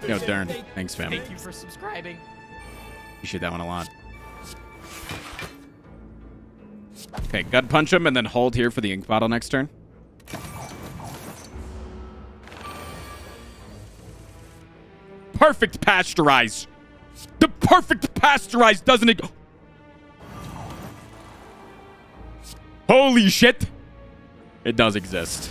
Yo, Dern. Thanks, fam. Thank you for subscribing. Appreciate that one a lot. Okay, gut punch him and then hold here for the ink bottle next turn. Perfect Pasteurize. The perfect Pasteurize doesn't it? Holy shit. It does exist.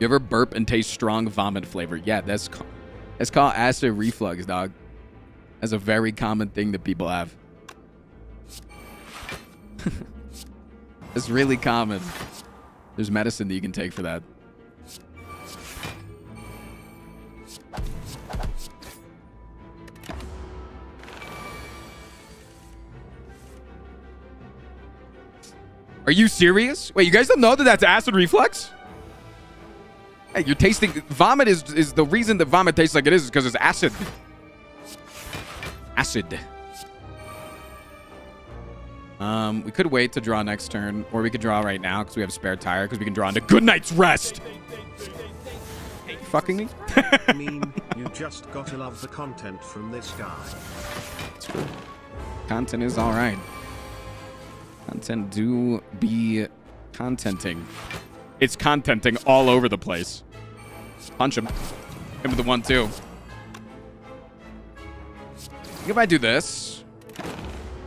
You ever burp and taste strong vomit flavor? Yeah, that's ca that's called acid reflux, dog. That's a very common thing that people have. It's really common. There's medicine that you can take for that. Are you serious? Wait, you guys don't know that that's acid reflux? Hey, you're tasting... Vomit is, is the reason that vomit tastes like it is is because it's acid. Acid. Um, we could wait to draw next turn, or we could draw right now because we have spare tire because we can draw into good night's rest. Hey, fucking me? I mean, you just gotta love the content from this guy. It's cool. Content is all right. Content do be contenting. It's contenting all over the place. Punch him. Him with the one, two. If I do this,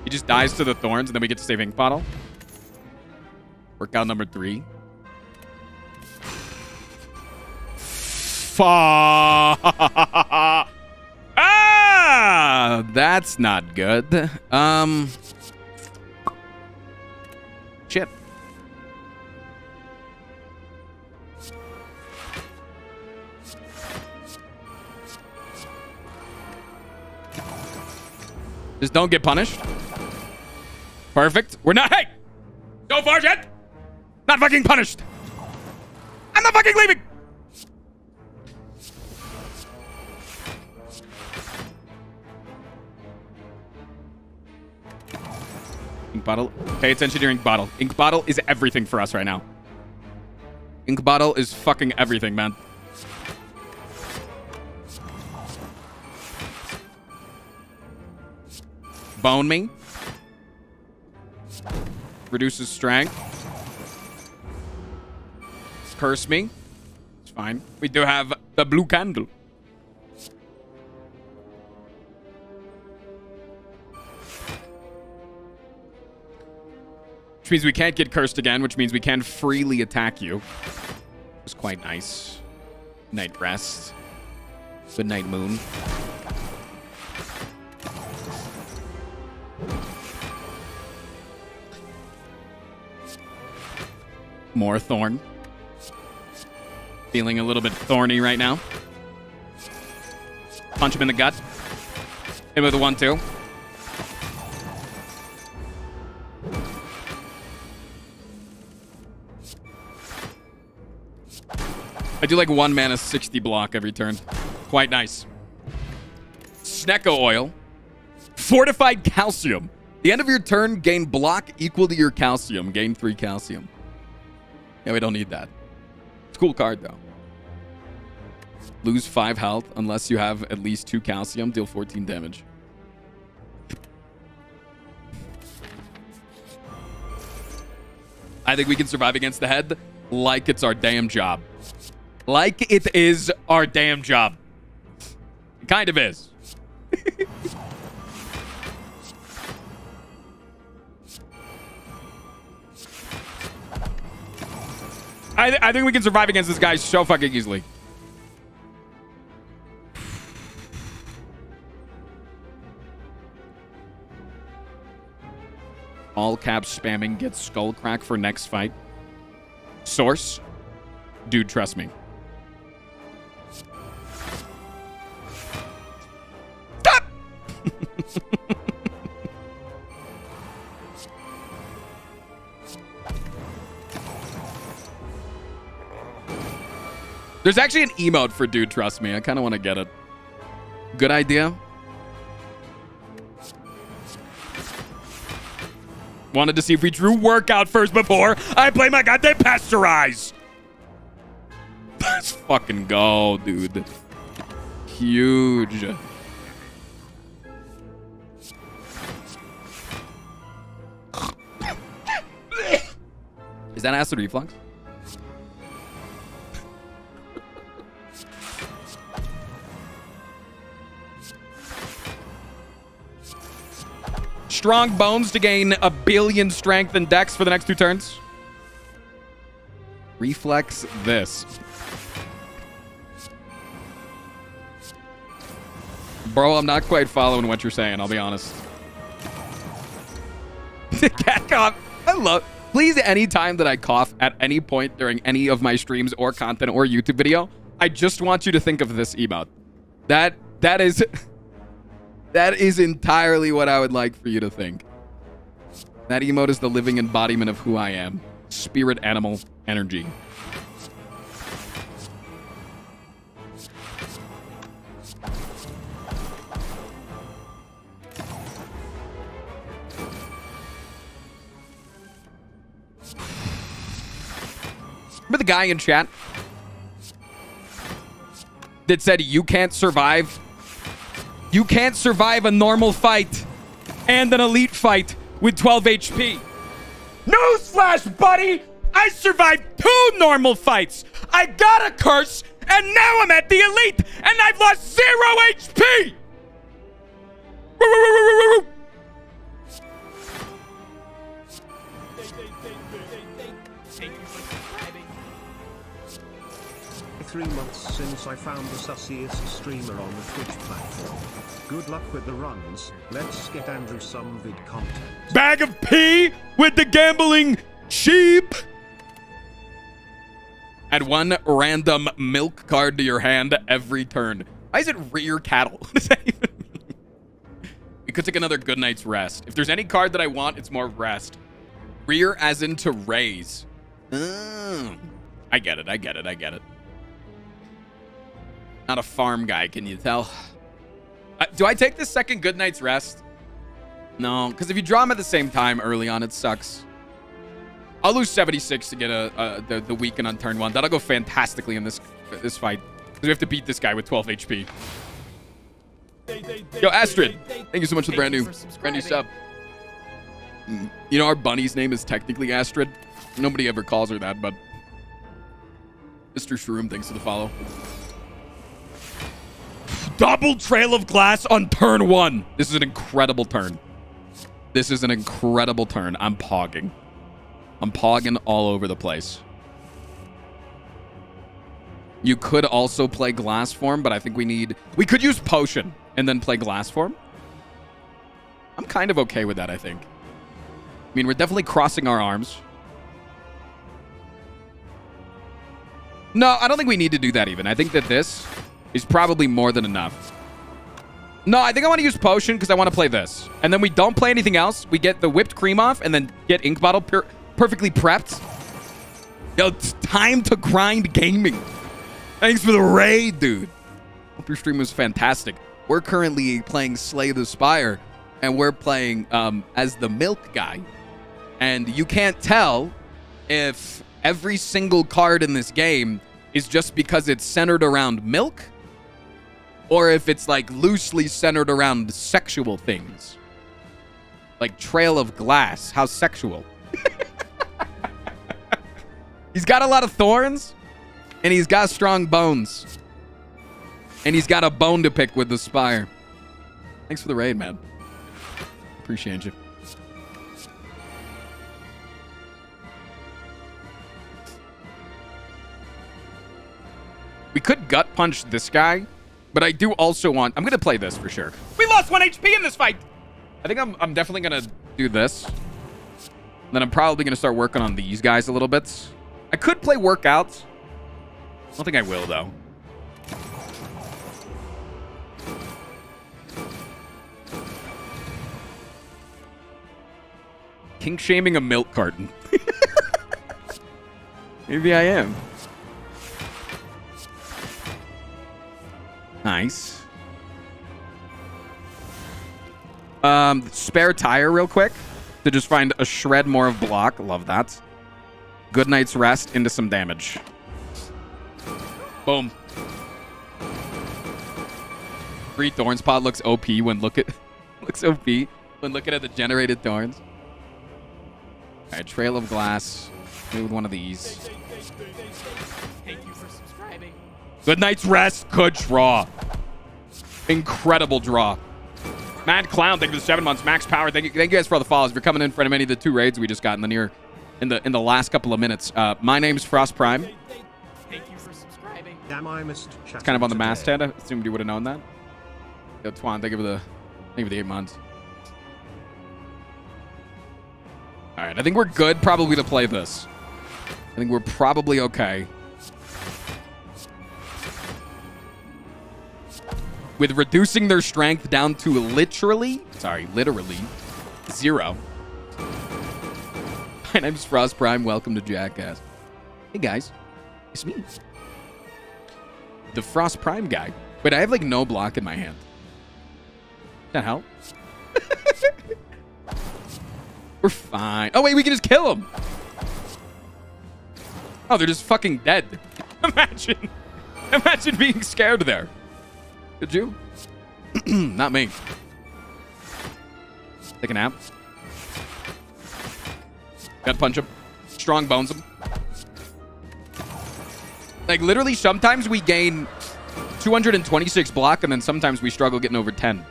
he just dies to the thorns, and then we get to save Ink Bottle. Workout number three. Fuck. Ah! that's not good. Um, shit. Just don't get punished. Perfect. We're not. Hey! So far, yet! Not fucking punished! I'm not fucking leaving! Ink bottle. Pay attention to your ink bottle. Ink bottle is everything for us right now. Ink bottle is fucking everything, man. Bone me. Reduces strength. Curse me. It's fine. We do have the blue candle. Which means we can't get cursed again, which means we can freely attack you. It's quite nice. Night rest. Good night, moon. More thorn. Feeling a little bit thorny right now. Punch him in the gut. Hit him with a one, two. I do like one mana sixty block every turn. Quite nice. Snecko Oil. Fortified Calcium. The end of your turn, gain block equal to your calcium. Gain three calcium. Yeah, we don't need that. It's a cool card, though. Lose five health unless you have at least two calcium. Deal fourteen damage. I think we can survive against the head like it's our damn job. Like it is our damn job. It kind of is. I, th I think we can survive against this guy so fucking easily. All caps spamming gets skull crack for next fight. Source. Dude, trust me. Stop! There's actually an emote for dude, trust me. I kind of want to get it. Good idea. Wanted to see if we drew workout first before I play my goddamn pasteurize. Let's fucking go, dude. Huge. Is that acid reflux? Strong bones to gain a billion strength and dex for the next two turns. Reflex this. Bro, I'm not quite following what you're saying, I'll be honest. Cat cough. I love. Please, any time that I cough at any point during any of my streams or content or YouTube video, I just want you to think of this emote. That that is. That is entirely what I would like for you to think. That emote is the living embodiment of who I am. Spirit animal energy. Remember the guy in chat that said, you can't survive... You can't survive a normal fight and an elite fight with twelve H P. Newsflash, buddy! I survived two normal fights. I got a curse, and now I'm at the elite, and I've lost zero H P! three months since I found the sussiest streamer on the Twitch platform. Good luck with the runs. Let's get Andrew some vid content. Bag of pee with the gambling sheep. Add one random milk card to your hand every turn. Why is it rear cattle? What does that even mean? It could take another good night's rest. If there's any card that I want, it's more rest. Rear as in to raise. Mm. I get it. I get it. I get it. Not a farm guy, can you tell? Uh, do I take this second good night's rest? No, because if you draw them at the same time early on, it sucks. I'll lose seventy-six to get a, a the, the weaken on turn one. That'll go fantastically in this this fight. We have to beat this guy with twelve H P. Yo, Astrid, thank you so much for the brand new, brand new sub. You know, our bunny's name is technically Astrid. Nobody ever calls her that, but Mister Shroom thinks to the follow. Double Trail of Glass on turn one. This is an incredible turn. This is an incredible turn. I'm pogging. I'm pogging all over the place. You could also play glass form, but I think we need... We could use potion and then play glass form. I'm kind of okay with that, I think. I mean, we're definitely crossing our arms. No, I don't think we need to do that even. I think that this is probably more than enough. No, I think I want to use potion because I want to play this. And then we don't play anything else. We get the whipped cream off and then get ink bottle per perfectly prepped. Yo, it's time to grind gaming. Thanks for the raid, dude. Hope your stream was fantastic. We're currently playing Slay the Spire, and we're playing um, as the milk guy. And you can't tell if every single card in this game is just because it's centered around milk or if it's like loosely centered around sexual things. Like Trail of Glass. How sexual. He's got a lot of thorns. And he's got strong bones. And he's got a bone to pick with the Spire. Thanks for the raid, man. Appreciate you. We could gut punch this guy, but I do also want... I'm going to play this for sure. We lost one H P in this fight! I think I'm, I'm definitely going to do this. Then I'm probably going to start working on these guys a little bit. I could play workouts. I don't think I will, though. Kink shaming a milk carton. Maybe I am. Nice. Um, spare tire real quick to just find a shred more of block. Love that. Good night's rest into some damage. Boom. Free thorns pod looks O P when look at looks O P when looking at the generated thorns. Alright, Trail of Glass. Maybe with one of these. Thank you for subscribing. Good night's rest. Good draw. Incredible draw. Mad Clown, thank you for the seven months. Max Power, thank you, thank you guys for all the follows. If you're coming in front of any of the two raids we just got in the near in the in the last couple of minutes. Uh, my name's Frost Prime. Damn, I missed it's kind of on the masthead. I assumed you would have known that. Yo, Twan, thank you for the, thank you for the eight months. All right, I think we're good probably to play this. I think we're probably okay. With reducing their strength down to literally, sorry, literally, zero. My name's Frost Prime. Welcome to Jackass. Hey, guys. It's me. The Frost Prime guy. Wait, I have like no block in my hand. That helps. We're fine. Oh wait, we can just kill him. Oh, they're just fucking dead. Imagine, imagine being scared there. Could you? Not me. Take a nap. Gotta punch him. Strong bones him. Like, literally, sometimes we gain two hundred twenty-six block, and then sometimes we struggle getting over ten.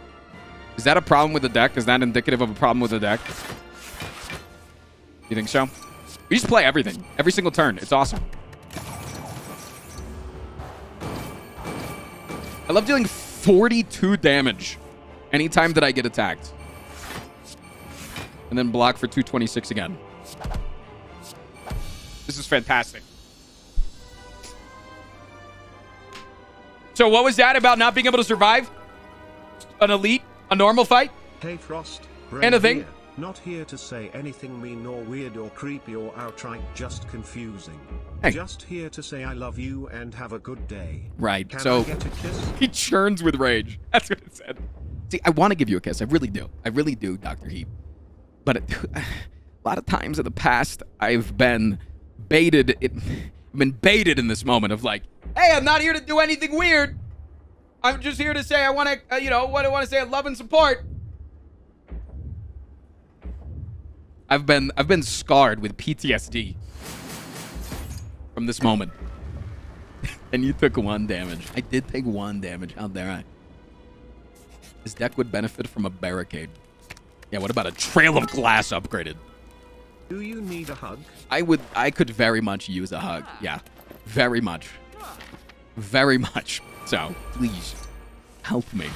Is that a problem with the deck? Is that indicative of a problem with the deck? You think so? We just play everything. Every single turn. It's awesome. I love dealing forty-two damage anytime that I get attacked. And then block for two twenty-six again. This is fantastic. So what was that about not being able to survive an elite, a normal fight? Hey Frost, anything? Here. Not here to say anything mean or weird or creepy or outright just confusing. Hey. Just here to say I love you and have a good day. Right. Can so I get a kiss? He churns with rage. That's what it said. See, I want to give you a kiss. I really do. I really do, Doctor Heap. But it, a lot of times in the past, I've been baited. It, I've been baited in this moment of like, hey, I'm not here to do anything weird. I'm just here to say I want to, uh, you know, what I want to say, love and support. I've been, I've been scarred with P T S D from this moment. And you took one damage. I did take one damage. How dare I? This deck would benefit from a barricade. Yeah, what about a trail of glass upgraded? Do you need a hug? I would, I could very much use a hug. Yeah, very much. Very much. So, please, help me.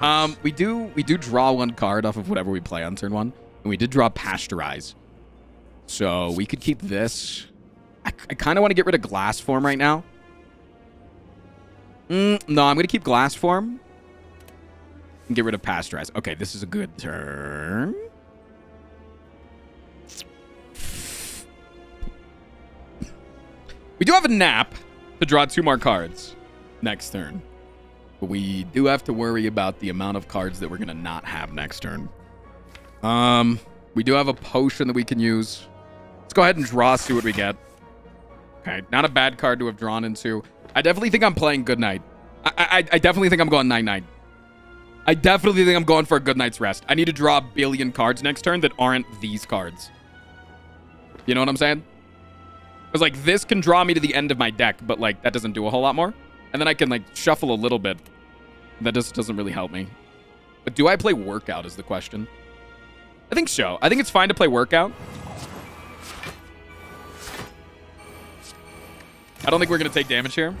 Um, we do, we do draw one card off of whatever we play on turn one. And we did draw Pasteurize. So, we could keep this. I, I kind of want to get rid of Glass Form right now. Mm, no, I'm going to keep Glass Form. And get rid of Pasteurize. Okay, this is a good turn. We do have a nap to draw two more cards next turn. But we do have to worry about the amount of cards that we're going to not have next turn. Um, we do have a potion that we can use. Let's go ahead and draw, see what we get. Okay, not a bad card to have drawn into. I definitely think I'm playing good night. I, I, I definitely think I'm going nine nine. I definitely think I'm going for a good night's rest. I need to draw a billion cards next turn that aren't these cards. You know what I'm saying? Because, like, this can draw me to the end of my deck, but, like, that doesn't do a whole lot more. And then I can, like, shuffle a little bit. That just doesn't really help me. But do I play Workout is the question. I think so. I think it's fine to play Workout. I don't think we're going to take damage here.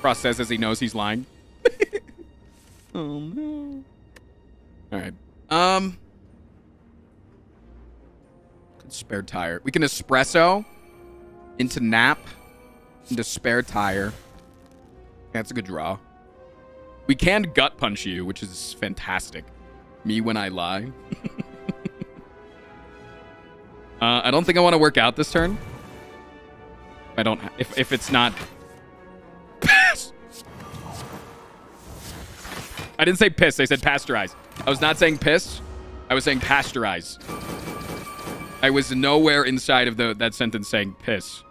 Frost says as he knows he's lying. Oh, no. All right. Um... Spare Tire. We can Espresso into Nap into Spare Tire. That's a good draw. We can Gut Punch you, which is fantastic. Me when I lie. uh, I don't think I want to work out this turn. I don't. If if it's not. Pass. I didn't say piss. I said pasteurize. I was not saying piss. I was saying pasteurize. I was nowhere inside of the that sentence saying piss.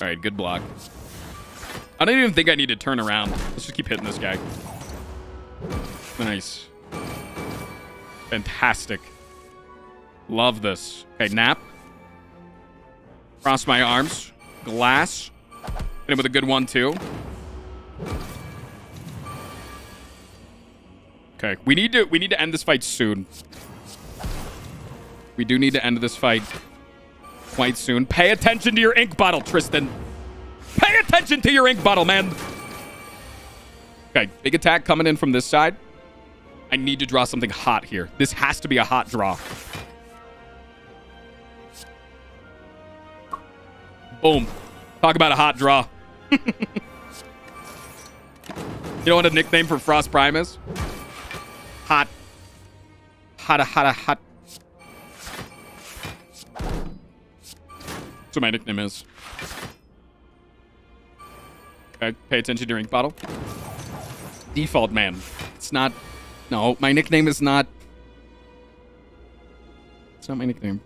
All right, good block. I don't even think I need to turn around. Let's just keep hitting this guy. Nice. Fantastic. Love this. Okay, nap. Cross my arms. Glass. Hit him with a good one, too. Okay, we need to, we need to end this fight soon. We do need to end this fight quite soon. Pay attention to your ink bottle, Tristan. Pay attention to your ink bottle, man. Okay, big attack coming in from this side. I need to draw something hot here. This has to be a hot draw. Boom. Talk about a hot draw. You know what a nickname for Frost Prime is? Hot. Hotta, hotta, hot. That's what my nickname is. Okay, pay attention to your ink bottle. Default man. It's not... No, my nickname is not... It's not my nickname.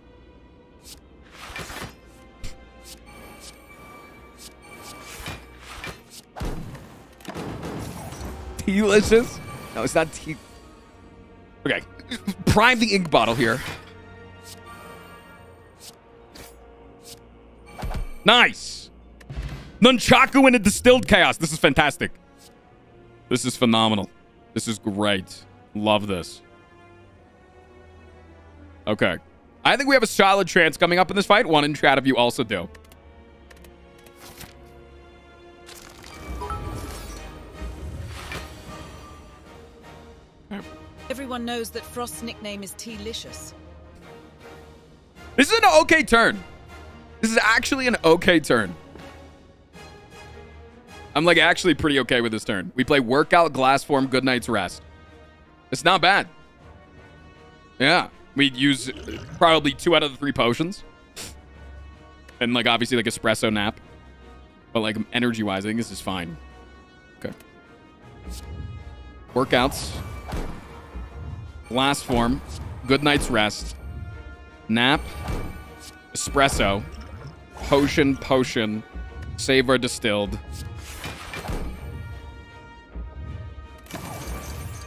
Delicious? No, it's not tea. Okay. Prime the ink bottle here. Nice. Nunchaku and a Distilled Chaos. This is fantastic. This is phenomenal. This is great. Love this. Okay. I think we have a solid chance coming up in this fight. One in chat if you also do. Everyone knows that Frost's nickname is T-licious. This is an okay turn. This is actually an okay turn. I'm like actually pretty okay with this turn. We play workout, glass form, good night's rest. It's not bad. Yeah. We'd use probably two out of the three potions. And like obviously like espresso nap. But like energy wise, I think this is fine. Okay. Workouts. Glass form. Good night's rest. Nap. Espresso. Potion, potion. Save or distilled.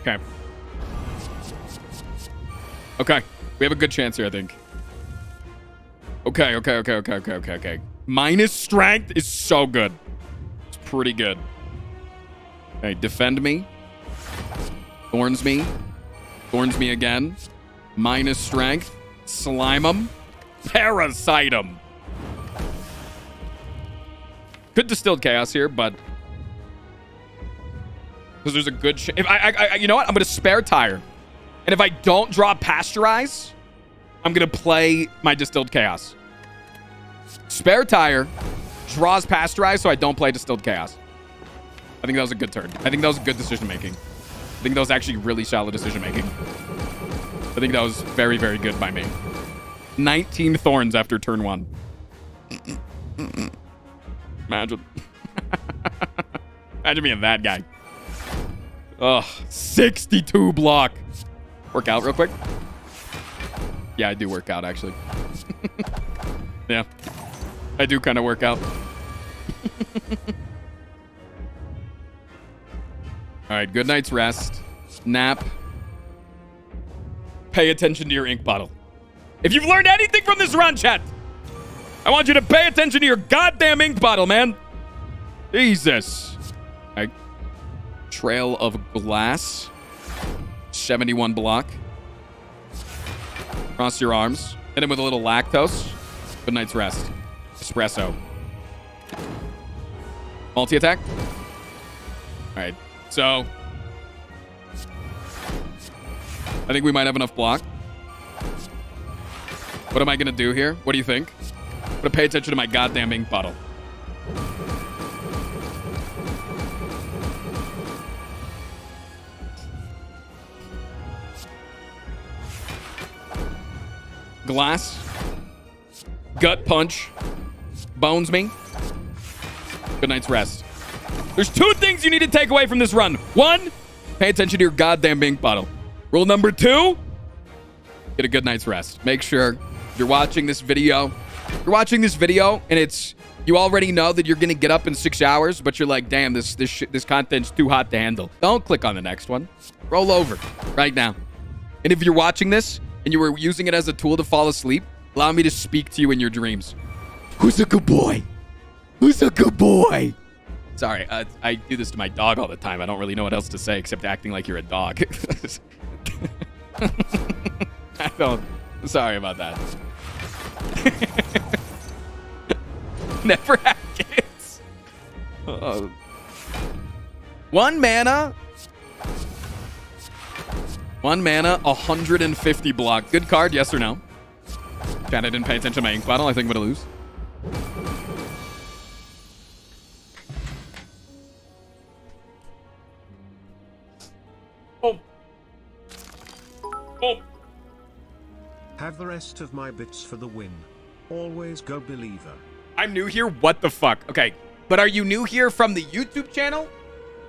Okay. Okay. We have a good chance here, I think. Okay, okay, okay, okay, okay, okay, okay. Minus strength is so good. It's pretty good. Okay, defend me. Thorns me. Thorns me again. Minus strength. Slime him. Parasite him. Good distilled chaos here, but... because there's a good chance. If I, I, I, you know what? I'm going to spare tire. And if I don't draw pasteurize, I'm going to play my distilled chaos. Spare tire draws pasteurize, so I don't play distilled chaos. I think that was a good turn. I think that was good decision making. I think that was actually really solid decision making. I think that was very, very good by me. nineteen thorns after turn one. Imagine. Imagine being that guy. Ugh, sixty-two block. Work out real quick. Yeah, I do work out, actually. Yeah, I do kind of work out. All right, good night's rest. Nap. Pay attention to your ink bottle. If you've learned anything from this round, chat, I want you to pay attention to your goddamn ink bottle, man. Jesus. All right. Trail of glass. seventy-one block. Cross your arms. Hit him with a little lactose. Good night's rest. Espresso. Multi-attack. All right. So... I think we might have enough block. What am I going to do here? What do you think? I'm going to pay attention to my goddamn ink bottle. Glass. Gut punch. Bones me. Good night's rest. There's two things you need to take away from this run. One, pay attention to your goddamn ink bottle. Rule number two, get a good night's rest. Make sure you're watching this video. You're watching this video and it's, you already know that you're going to get up in six hours, but you're like, damn, this, this, sh this content's too hot to handle. Don't click on the next one. Roll over right now. And if you're watching this, and you were using it as a tool to fall asleep, allow me to speak to you in your dreams. Who's a good boy? Who's a good boy? Sorry, uh, I do this to my dog all the time. I don't really know what else to say except acting like you're a dog. I don't. Sorry about that. Never had kids. Uh, one mana... One mana, one hundred fifty block. Good card, yes or no? Chat, I didn't pay attention to my ink bottle. I think I'm gonna lose. Oh. Oh. Have the rest of my bits for the win. Always go believer. I'm new here? What the fuck? Okay, but are you new here from the YouTube channel?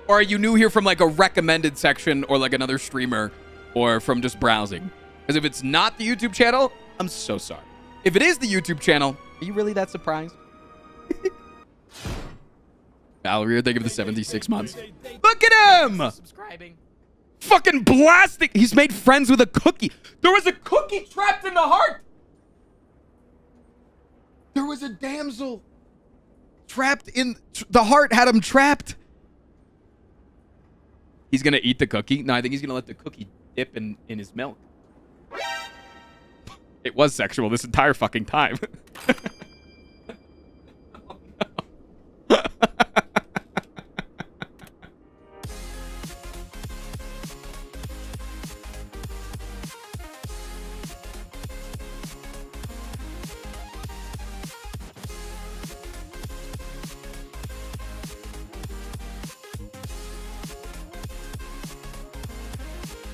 Or are you new here from like a recommended section or like another streamer? Or from just browsing. Because if it's not the YouTube channel, I'm so sorry. If it is the YouTube channel, are you really that surprised? Valerie, they give the seventy-six months. Look at him! Subscribing. Fucking blasting! He's made friends with a cookie. There was a cookie trapped in the heart! There was a damsel trapped in... The heart had him trapped. He's going to eat the cookie? No, I think he's going to let the cookie dip in, in his milk. It was sexual this entire fucking time.